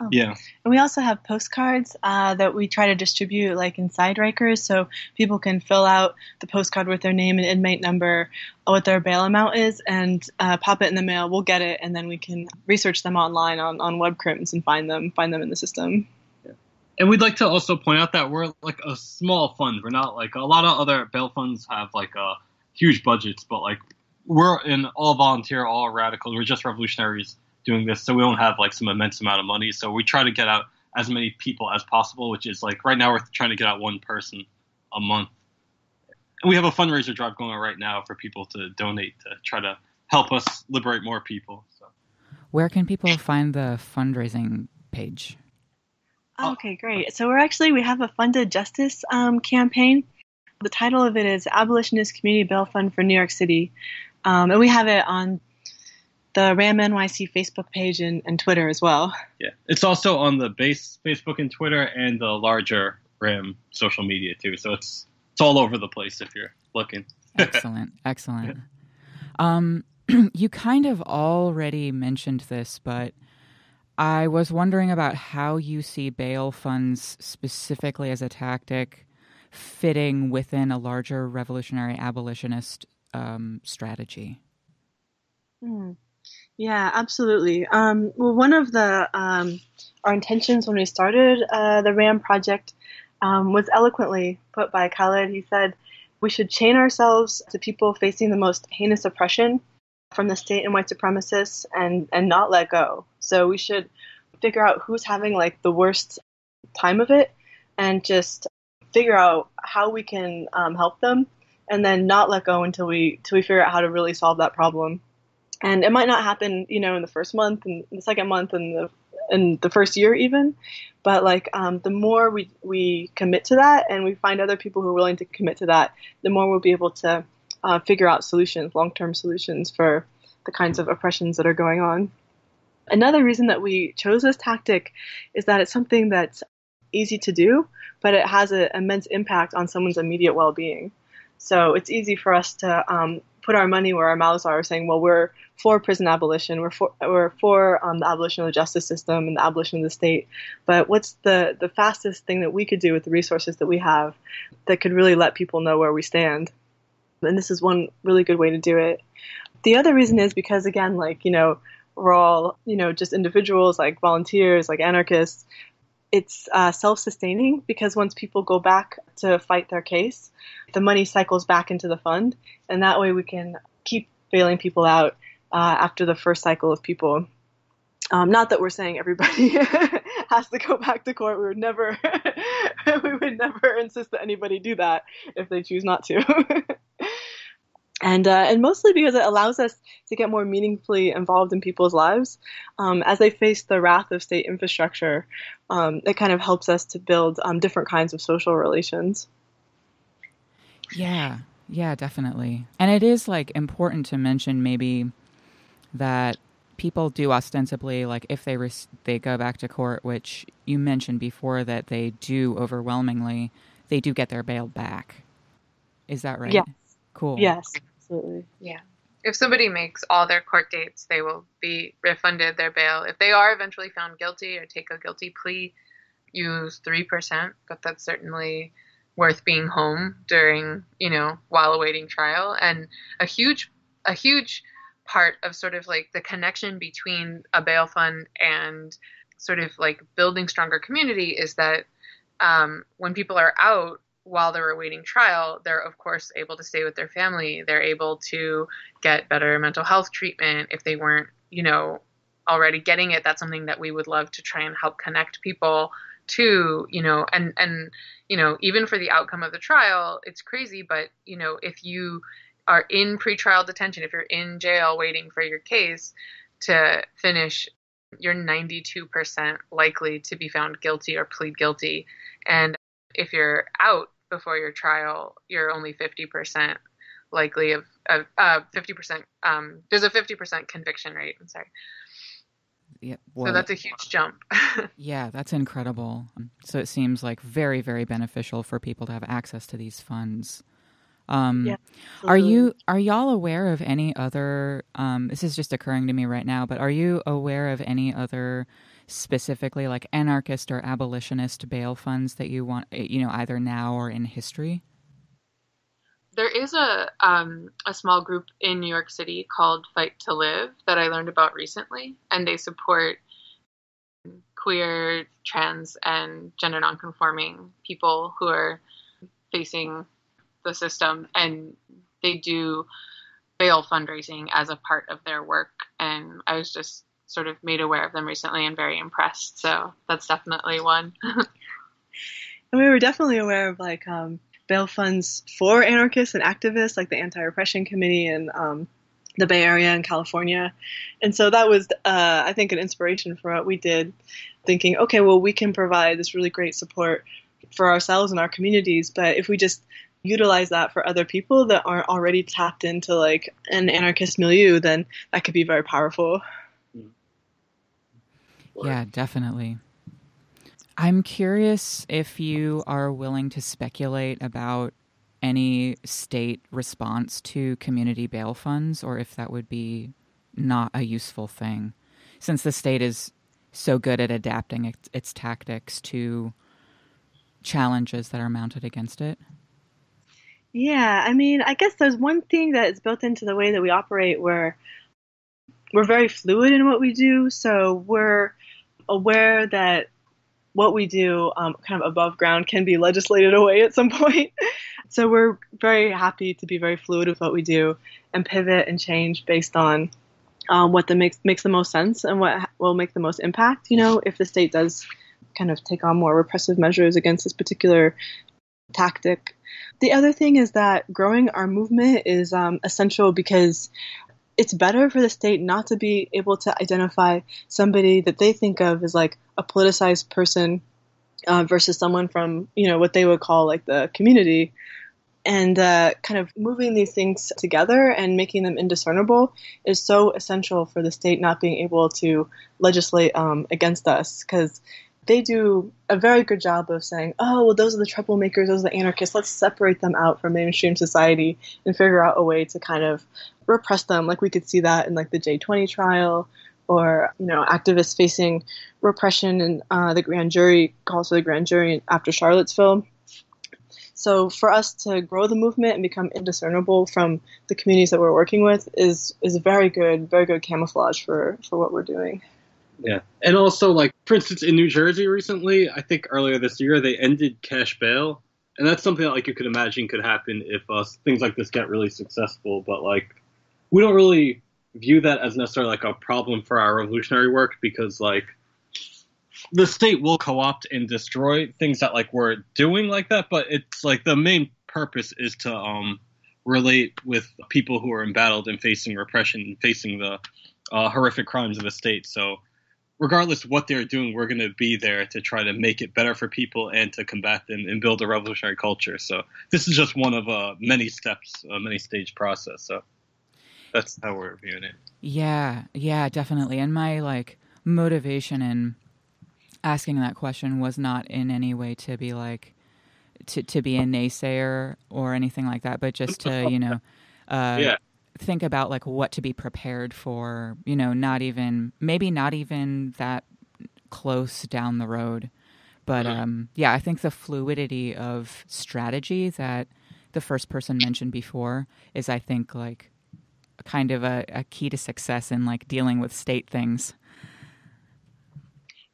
Oh. Yeah. And we also have postcards uh, that we try to distribute like inside Rikers, so people can fill out the postcard with their name and inmate number, what their bail amount is, and uh, pop it in the mail. We'll get it, and then we can research them online on, on web crims and find them, find them in the system. Yeah. And we'd like to also point out that we're like a small fund. We're not like a lot of other bail funds have like uh, huge budgets, but like we're an all volunteer, all radical. We're just revolutionaries doing this, so we don't have like some immense amount of money, so we try to get out as many people as possible, which is like right now we're trying to get out one person a month, and we have a fundraiser drive going on right now for people to donate to try to help us liberate more people. So where can people find the fundraising page? Okay, great. So we're actually we have a Funded Justice um campaign. The title of it is Abolitionist Community Bail Fund for New York City, um and we have it on the RAM N Y C Facebook page and, and Twitter as well. Yeah, it's also on the Base Facebook and Twitter, and the larger RAM social media too. So it's it's all over the place if you're looking. Excellent, excellent. Um, you kind of already mentioned this, but I was wondering about how you see bail funds specifically as a tactic fitting within a larger revolutionary abolitionist um, strategy. Mm. Yeah, absolutely. Um, well, one of the um, our intentions when we started uh, the RAM project um, was eloquently put by Khaled. He said, we should chain ourselves to people facing the most heinous oppression from the state and white supremacists and, and not let go. So we should figure out who's having like the worst time of it, and just figure out how we can um, help them. and then not let go until we till we figure out how to really solve that problem. And it might not happen, you know, in the first month and the second month and the in the first year even, but like um, the more we we commit to that and we find other people who are willing to commit to that, the more we'll be able to uh, figure out solutions, long-term solutions for the kinds of oppressions that are going on. Another reason that we chose this tactic is that it's something that's easy to do, but it has an immense impact on someone's immediate well-being. So it's easy for us to um, put our money where our mouths are, saying, well, we're for prison abolition, we're for, we're for um, the abolition of the justice system and the abolition of the state. But what's the, the fastest thing that we could do with the resources that we have that could really let people know where we stand? And this is one really good way to do it. The other reason is because, again, like, you know, we're all, you know, just individuals, like volunteers, like anarchists. It's uh, self-sustaining, because once people go back to fight their case, the money cycles back into the fund. And that way we can keep bailing people out uh, after the first cycle of people. Um, not that we're saying everybody has to go back to court. We would never, we would never insist that anybody do that if they choose not to. And uh, and mostly because it allows us to get more meaningfully involved in people's lives. Um, as they face the wrath of state infrastructure, um, it kind of helps us to build um, different kinds of social relations. Yeah, yeah, definitely. And it is like important to mention maybe that people do ostensibly, like if they, res- they go back to court, which you mentioned before that they do overwhelmingly, they do get their bail back. Is that right? Yeah. Cool. Yes. Absolutely. Yeah. If somebody makes all their court dates, they will be refunded their bail. If they are eventually found guilty or take a guilty plea, use three percent, but that's certainly worth being home during, you know, while awaiting trial. And a huge, a huge part of sort of like the connection between a bail fund and sort of like building stronger community is that um, when people are out, while they're awaiting trial, they're, of course, able to stay with their family. They're able to get better mental health treatment if they weren't, you know, already getting it. That's something that we would love to try and help connect people to, you know, and, and, you know, even for the outcome of the trial, it's crazy. But, you know, if you are in pretrial detention, if you're in jail waiting for your case to finish, you're ninety-two percent likely to be found guilty or plead guilty. And if you're out before your trial, you're only fifty percent likely of, of uh, fifty percent. Um, there's a fifty percent conviction rate. I'm sorry. Yeah, well, so that's a huge jump. Yeah, that's incredible. So it seems like very, very beneficial for people to have access to these funds. Um, yeah, are you, are y'all aware of any other, um, this is just occurring to me right now, but are you aware of any other specifically like anarchist or abolitionist bail funds that you want, you know, either now or in history? There is a, um, a small group in New York City called Fight to Live that I learned about recently, and they support queer, trans, and gender nonconforming people who are facing the system, and they do bail fundraising as a part of their work. And I was just sort of made aware of them recently and very impressed. So that's definitely one. And we were definitely aware of like um, bail funds for anarchists and activists, like the Anti-Repression Committee and um, the Bay Area in California. And so that was, uh, I think, an inspiration for what we did, thinking, okay, well, we can provide this really great support for ourselves and our communities. But if we just utilize that for other people that aren't already tapped into like an anarchist milieu, then that could be very powerful. Yeah, definitely. I'm curious if you are willing to speculate about any state response to community bail funds, or if that would be not a useful thing, since the state is so good at adapting its, its tactics to challenges that are mounted against it. Yeah, I mean, I guess there's one thing that is built into the way that we operate where we're very fluid in what we do. So we're aware that what we do um, kind of above ground can be legislated away at some point. So we're very happy to be very fluid with what we do and pivot and change based on um, what the makes, makes the most sense and what will make the most impact. You know, if the state does kind of take on more repressive measures against this particular tactic, The other thing is that growing our movement is um, essential because it's better for the state not to be able to identify somebody that they think of as like a politicized person uh, versus someone from, you know, what they would call like the community. And uh, kind of moving these things together and making them indiscernible is so essential for the state not being able to legislate um, against us, because they do a very good job of saying, oh, well, those are the troublemakers, those are the anarchists, let's separate them out from mainstream society and figure out a way to kind of repress them. Like we could see that in like the J twenty trial, or, you know, activists facing repression in uh, the grand jury, calls for the grand jury after Charlottesville. So for us to grow the movement and become indiscernible from the communities that we're working with is is very good, very good camouflage for, for what we're doing. Yeah. And also, like, for instance, in New Jersey recently, I think earlier this year, they ended cash bail. And that's something that, like, you could imagine could happen if uh, things like this get really successful. But, like, we don't really view that as necessarily, like, a problem for our revolutionary work because, like, the state will co-opt and destroy things that, like, we're doing like that. But it's, like, the main purpose is to um, relate with people who are embattled and facing repression and facing the uh, horrific crimes of the state. So regardless of what they're doing, we're going to be there to try to make it better for people and to combat them and build a revolutionary culture. So this is just one of uh, many steps, a many-stage process. So that's how we're viewing it. Yeah, yeah, definitely. And my, like, motivation in asking that question was not in any way to be, like, to, to be a naysayer or anything like that, but just to, you know, uh, yeah. think about like what to be prepared for, you know, not even, maybe not even that close down the road. But yeah. um, yeah, I think the fluidity of strategy that the first person mentioned before is, I think, like kind of a, a key to success in like dealing with state things.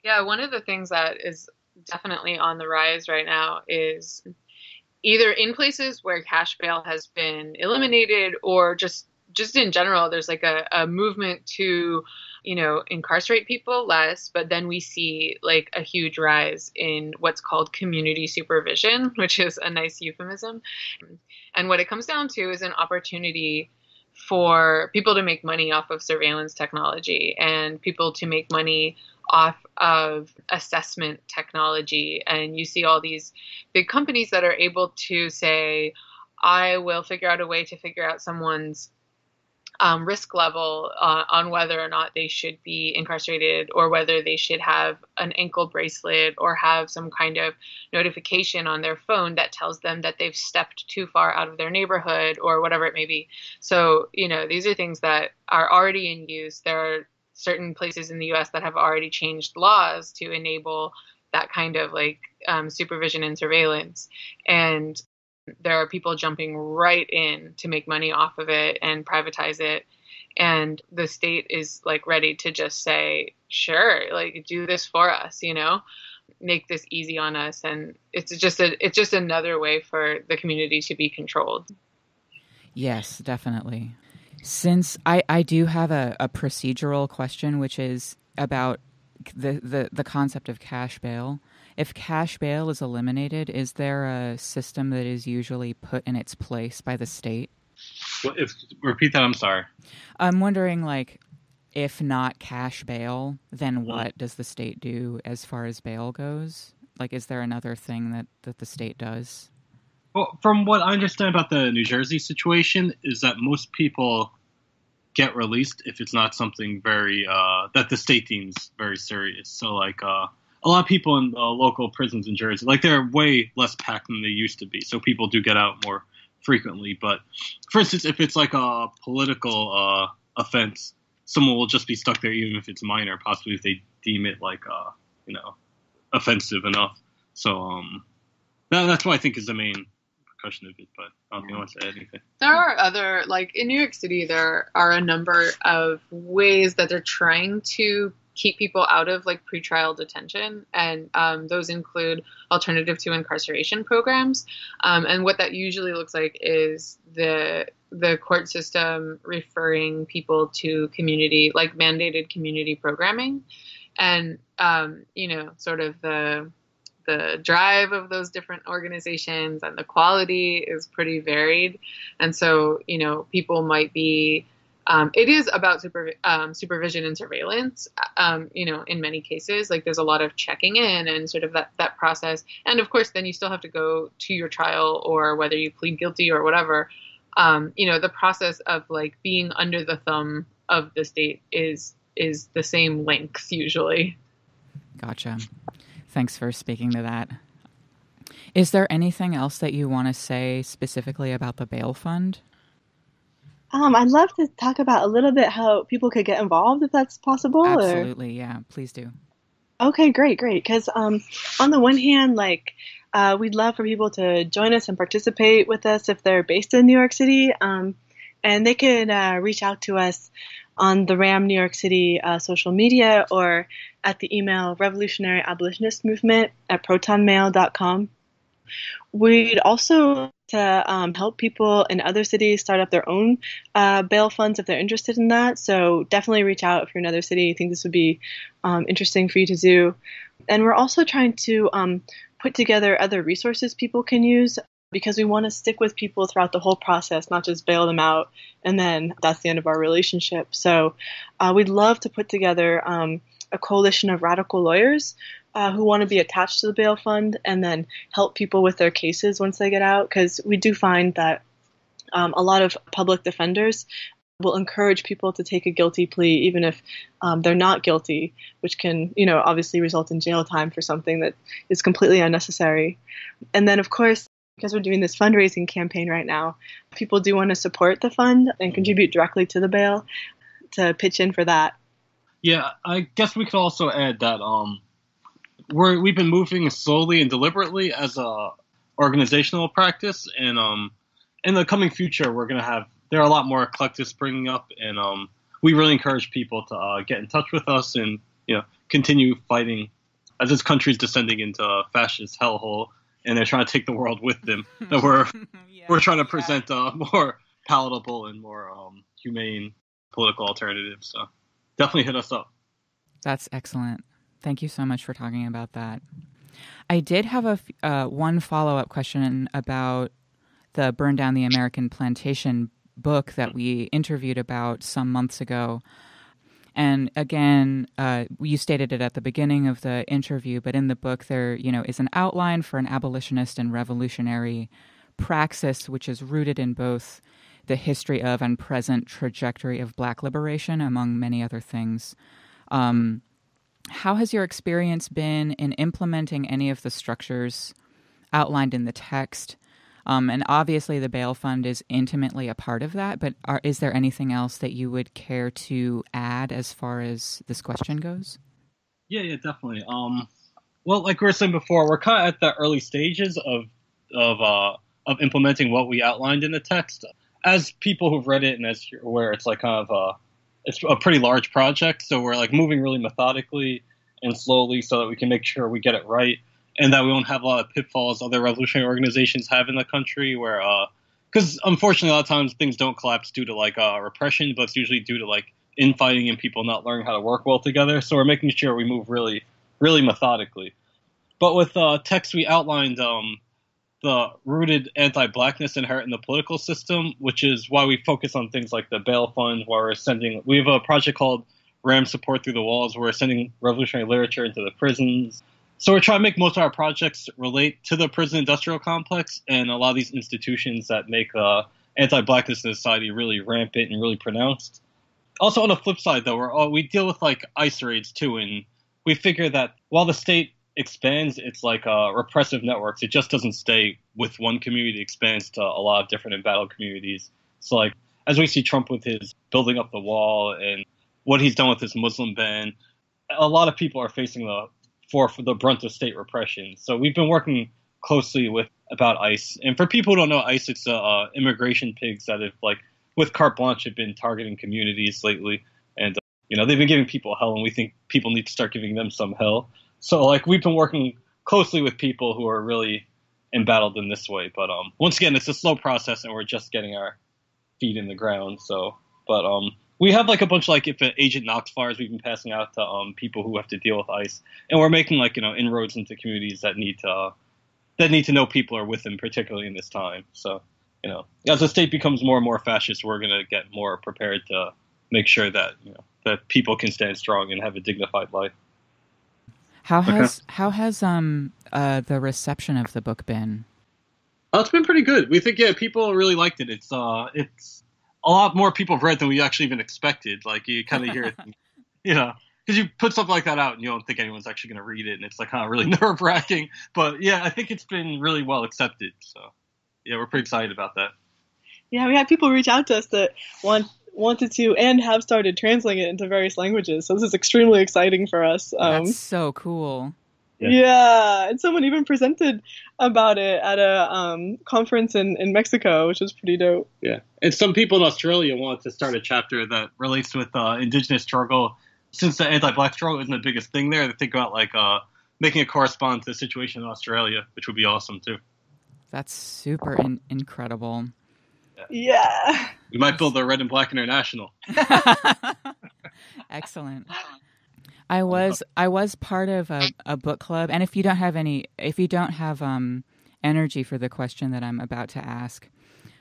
Yeah. One of the things that is definitely on the rise right now is either in places where cash bail has been eliminated or just just in general, there's like a, a movement to, you know, incarcerate people less. But then we see like a huge rise in what's called community supervision, which is a nice euphemism. And what it comes down to is an opportunity for people to make money off of surveillance technology and people to make money off of assessment technology. And you see all these big companies that are able to say, I will figure out a way to figure out someone's um, risk level uh, on whether or not they should be incarcerated or whether they should have an ankle bracelet or have some kind of notification on their phone that tells them that they've stepped too far out of their neighborhood or whatever it may be. So, you know, these are things that are already in use. There are certain places in the U S that have already changed laws to enable that kind of like um, supervision and surveillance. And there are people jumping right in to make money off of it and privatize it. And the state is like ready to just say, sure, like do this for us, you know, make this easy on us. And it's just a, it's just another way for the community to be controlled. Yes, definitely. Since I, I do have a, a procedural question, which is about the, the, the concept of cash bail. If cash bail is eliminated, is there a system that is usually put in its place by the state? Well, if, repeat that, I'm sorry. I'm wondering, like, if not cash bail, then what does the state do as far as bail goes? Like, is there another thing that, that the state does? Well, from what I understand about the New Jersey situation is that most people get released if it's not something very uh, that the state deems very serious. So, like, uh, a lot of people in uh, local prisons in Jersey, like, they're way less packed than they used to be. So people do get out more frequently. But, for instance, if it's, like, a political uh, offense, someone will just be stuck there even if it's minor, possibly if they deem it, like, uh, you know, offensive enough. So um, that, that's what I think is the main question of it, but I don't want to add anything. There are other, like in New York City, there are a number of ways that they're trying to keep people out of like pretrial detention, and um, those include alternative to incarceration programs. Um, and what that usually looks like is the the court system referring people to community, like mandated community programming, and um, you know, sort of the the drive of those different organizations and the quality is pretty varied. And so, you know, people might be, um, it is about super, um, supervision and surveillance, um, you know, in many cases, like there's a lot of checking in and sort of that, that process. And of course, then you still have to go to your trial or whether you plead guilty or whatever, um, you know, the process of like being under the thumb of the state is, is the same length usually. Gotcha. Thanks for speaking to that. Is there anything else that you want to say specifically about the bail fund? Um, I'd love to talk about a little bit how people could get involved if that's possible. Absolutely. Or... yeah, please do. Okay, great, great. Because um, on the one hand, like, uh, we'd love for people to join us and participate with us if they're based in New York City. Um, and they could uh, reach out to us on the RAM New York City uh, social media or at the email revolutionary abolitionist movement at proton mail dot com. We'd also to um, help people in other cities start up their own uh, bail funds if they're interested in that. So definitely reach out if you're in another city. You think this would be um, interesting for you to do. And we're also trying to um, put together other resources people can use, because we want to stick with people throughout the whole process, not just bail them out and then that's the end of our relationship. So uh, we'd love to put together um, a coalition of radical lawyers uh, who want to be attached to the bail fund and then help people with their cases once they get out, because we do find that um, a lot of public defenders will encourage people to take a guilty plea even if um, they're not guilty, which can, you know, obviously result in jail time for something that is completely unnecessary. And then, of course, because we're doing this fundraising campaign right now, people do want to support the fund and contribute directly to the bail to pitch in for that. Yeah, I guess we could also add that um, we're, we've been moving slowly and deliberately as a organizational practice. And um, in the coming future, we're going to have – there are a lot more collectives springing up. And um, we really encourage people to uh, get in touch with us and, you know, continue fighting as this country is descending into a fascist hellhole. And they're trying to take the world with them. That we're yeah, we're trying to present yeah. a more palatable and more um, humane political alternative. So definitely hit us up. That's excellent. Thank you so much for talking about that. I did have a uh, one follow up question about the Burn Down the American Plantation book that we interviewed about some months ago. And again, uh, you stated it at the beginning of the interview, but in the book there, you know, is an outline for an abolitionist and revolutionary praxis, which is rooted in both the history of and present trajectory of Black liberation, among many other things. Um, how has your experience been in implementing any of the structures outlined in the text? Um, and obviously the bail fund is intimately a part of that, but are, is there anything else that you would care to add as far as this question goes? Yeah, yeah, definitely. Um, well, like we were saying before, we're kind of at the early stages of of uh, of implementing what we outlined in the text. As people who've read it and as you're aware, it's like kind of a, it's a pretty large project, so we're like moving really methodically and slowly so that we can make sure we get it right. And that we won't have a lot of pitfalls other revolutionary organizations have in the country where, because uh, unfortunately a lot of times things don't collapse due to like uh, repression, but it's usually due to like infighting and people not learning how to work well together. So we're making sure we move really, really methodically. But with uh, text, we outlined um, the rooted anti-Blackness inherent in the political system, which is why we focus on things like the bail fund, where we're sending, we have a project called RAM Support Through the Walls, where we're sending revolutionary literature into the prisons. So we're trying to make most of our projects relate to the prison industrial complex and a lot of these institutions that make uh, anti-Blackness in society really rampant and really pronounced. Also, on the flip side, though, we're all, we deal with like ICE raids too, and we figure that while the state expands its like uh, repressive networks, it just doesn't stay with one community. It expands to a lot of different embattled communities. So, like as we see Trump with his building up the wall and what he's done with his Muslim ban, a lot of people are facing the For, for the brunt of state repression. So we've been working closely with about ICE. And for people who don't know ICE, it's uh, immigration pigs that have, like, with carte blanche, have been targeting communities lately. And, uh, you know, they've been giving people hell, and we think people need to start giving them some hell. So, like, we've been working closely with people who are really embattled in this way. But um, once again, it's a slow process, and we're just getting our feet in the ground. So, but um, we have like a bunch of like if, uh, Agent Knox flyers we've been passing out to um, people who have to deal with ICE, and we're making like you know inroads into communities that need to uh, that need to know people are with them, particularly in this time. So you know, as the state becomes more and more fascist, we're going to get more prepared to make sure that you know that people can stand strong and have a dignified life. How has okay. how has um uh the reception of the book been? Oh, it's been pretty good. We think yeah, people really liked it. It's uh, it's. A lot more people have read than we actually even expected. Like you kind of hear it, you know, because you put something like that out and you don't think anyone's actually going to read it, and it's like kind huh, of really nerve wracking. But yeah, I think it's been really well accepted. So yeah, we're pretty excited about that. Yeah, we had people reach out to us that want wanted to and have started translating it into various languages. So this is extremely exciting for us. Um, That's so cool. Yeah. yeah, and someone even presented about it at a um, conference in, in Mexico, which was pretty dope. Yeah, and some people in Australia want to start a chapter that relates with uh, indigenous struggle. Since the anti-black struggle isn't the biggest thing there, they think about like uh, making it correspond to the situation in Australia, which would be awesome too. That's super in- incredible. Yeah. yeah. We might build the Red and Black International. Excellent. I was I was part of a, a book club, and if you don't have any, if you don't have um, energy for the question that I'm about to ask,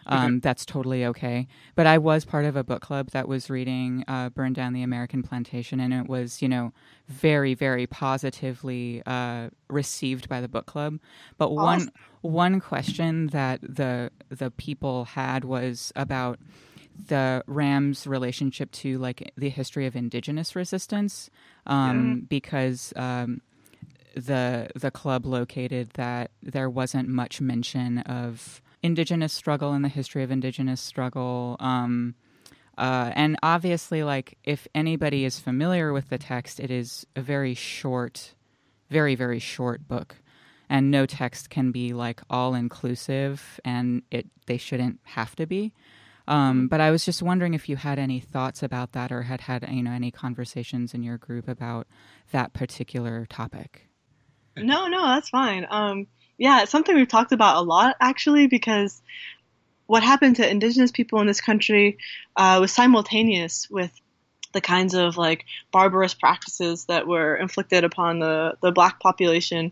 um, mm-hmm. that's totally okay. But I was part of a book club that was reading uh, "Burn Down the American Plantation," and it was, you know, very very positively uh, received by the book club. But awesome. one one question that the the people had was about the RAM's relationship to like the history of indigenous resistance, um, yeah. because um, the the club located that there wasn't much mention of indigenous struggle in the history of indigenous struggle. Um, uh, and obviously, like if anybody is familiar with the text, it is a very short, very, very short book. And no text can be like all inclusive, and it they shouldn't have to be. Um, but I was just wondering if you had any thoughts about that, or had had you know any conversations in your group about that particular topic. No, no, that's fine. Um, yeah, it's something we've talked about a lot actually, because what happened to indigenous people in this country uh, was simultaneous with the kinds of like barbarous practices that were inflicted upon the the black population.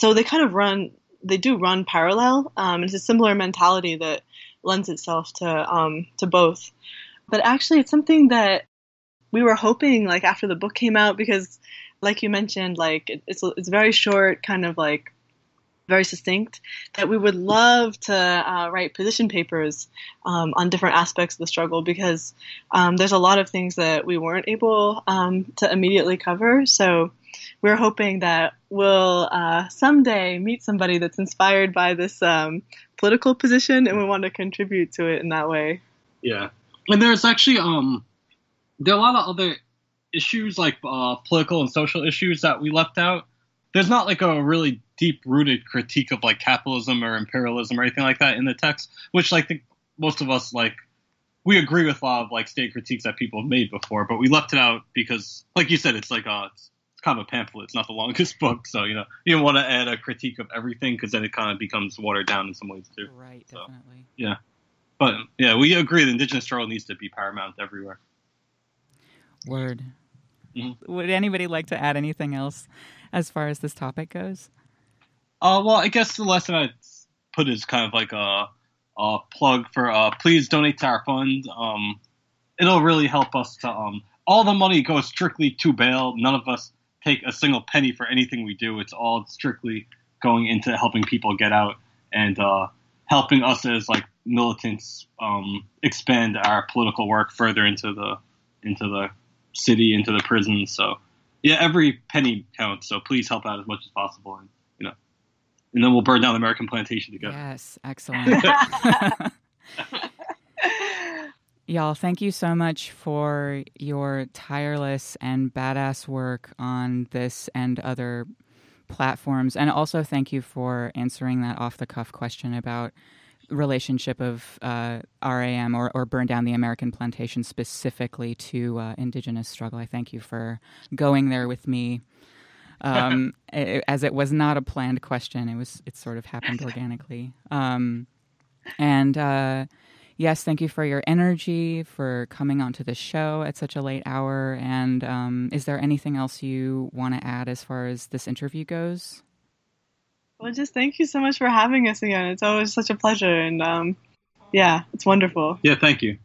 So they kind of run, they do run parallel. Um, it's a similar mentality that lends itself to um, to both. But actually it's something that we were hoping like after the book came out, because like you mentioned, like it, it's it's very short, kind of like very succinct, that we would love to uh, write position papers um, on different aspects of the struggle, because um, there's a lot of things that we weren't able um, to immediately cover. So we're hoping that we'll uh, someday meet somebody that's inspired by this um, political position, and we want to contribute to it in that way. Yeah. And there's actually, um, there are a lot of other issues, like uh, political and social issues that we left out. There's not like a really deep-rooted critique of like capitalism or imperialism or anything like that in the text, which like the, most of us like, we agree with a lot of like state critiques that people have made before, but we left it out because, like you said, it's like uh, it's kind of a pamphlet. It's not the longest book, so you know you don't want to add a critique of everything, because then it kind of becomes watered down in some ways too. Right, definitely. So, yeah, but yeah, we agree that indigenous struggle needs to be paramount everywhere. Word. Mm-hmm. Would anybody like to add anything else as far as this topic goes? Uh, well, I guess the lesson I put is kind of like a, a plug for uh, please donate to our fund. Um, it'll really help us to. Um, all the money goes strictly to bail. None of us take a single penny for anything we do. It's all strictly going into helping people get out and uh, helping us as like militants um, expand our political work further into the into the city, into the prison. So yeah, every penny counts. So please help out as much as possible, and you know, and then we'll burn down the American plantation together. Yes, excellent. Y'all, thank you so much for your tireless and badass work on this and other platforms. And also thank you for answering that off-the-cuff question about relationship of uh, RAM or, or Burn Down the American Plantation specifically to uh, indigenous struggle. I thank you for going there with me, um, as it was not a planned question. It was. It sort of happened organically. Um, and... Uh, yes, thank you for your energy, for coming onto the show at such a late hour. And um, is there anything else you want to add as far as this interview goes? Well, just thank you so much for having us again. It's always such a pleasure. And um, yeah, it's wonderful. Yeah, thank you.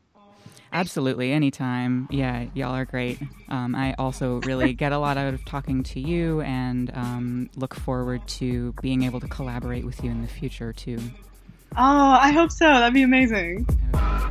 Absolutely, anytime. Yeah, y'all are great. Um, I also really get a lot out of talking to you, and um, look forward to being able to collaborate with you in the future, too. Oh, I hope so. That'd be amazing. Okay.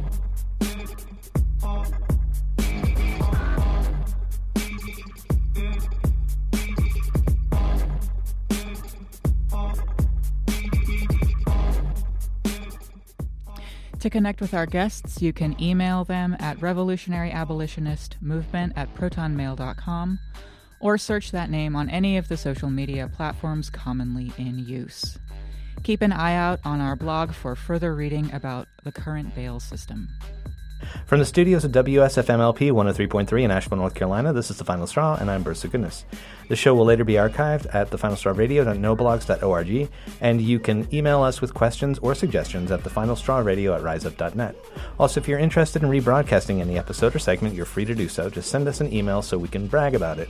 To connect with our guests, you can email them at revolutionary abolitionist movement at proton mail dot com or search that name on any of the social media platforms commonly in use. Keep an eye out on our blog for further reading about the current bail system. From the studios of W S F M L P one oh three point three in Asheville, North Carolina, this is The Final Straw, and I'm Bursa Goodness. The show will later be archived at the final straw radio dot no blogs dot org, and you can email us with questions or suggestions at the final straw radio at rise up dot net. Also, if you're interested in rebroadcasting any episode or segment, you're free to do so. Just send us an email so we can brag about it.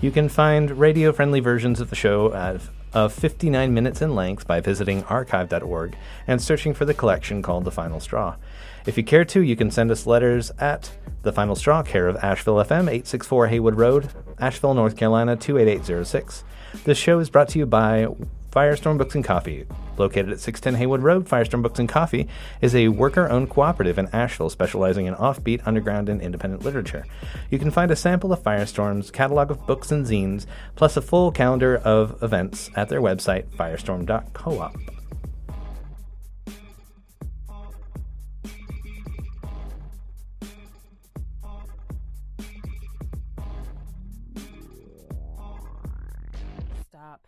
You can find radio-friendly versions of the show at of fifty-nine minutes in length by visiting archive dot org and searching for the collection called The Final Straw. If you care to, you can send us letters at The Final Straw, care of Asheville F M, eight sixty-four Haywood Road, Asheville, North Carolina, two eight eight zero six. This show is brought to you by Firestorm Books and Coffee. Located at six ten Haywood Road, Firestorm Books and Coffee is a worker-owned cooperative in Asheville specializing in offbeat, underground, and independent literature. You can find a sample of Firestorm's catalog of books and zines, plus a full calendar of events at their website, firestorm dot co op. Stop.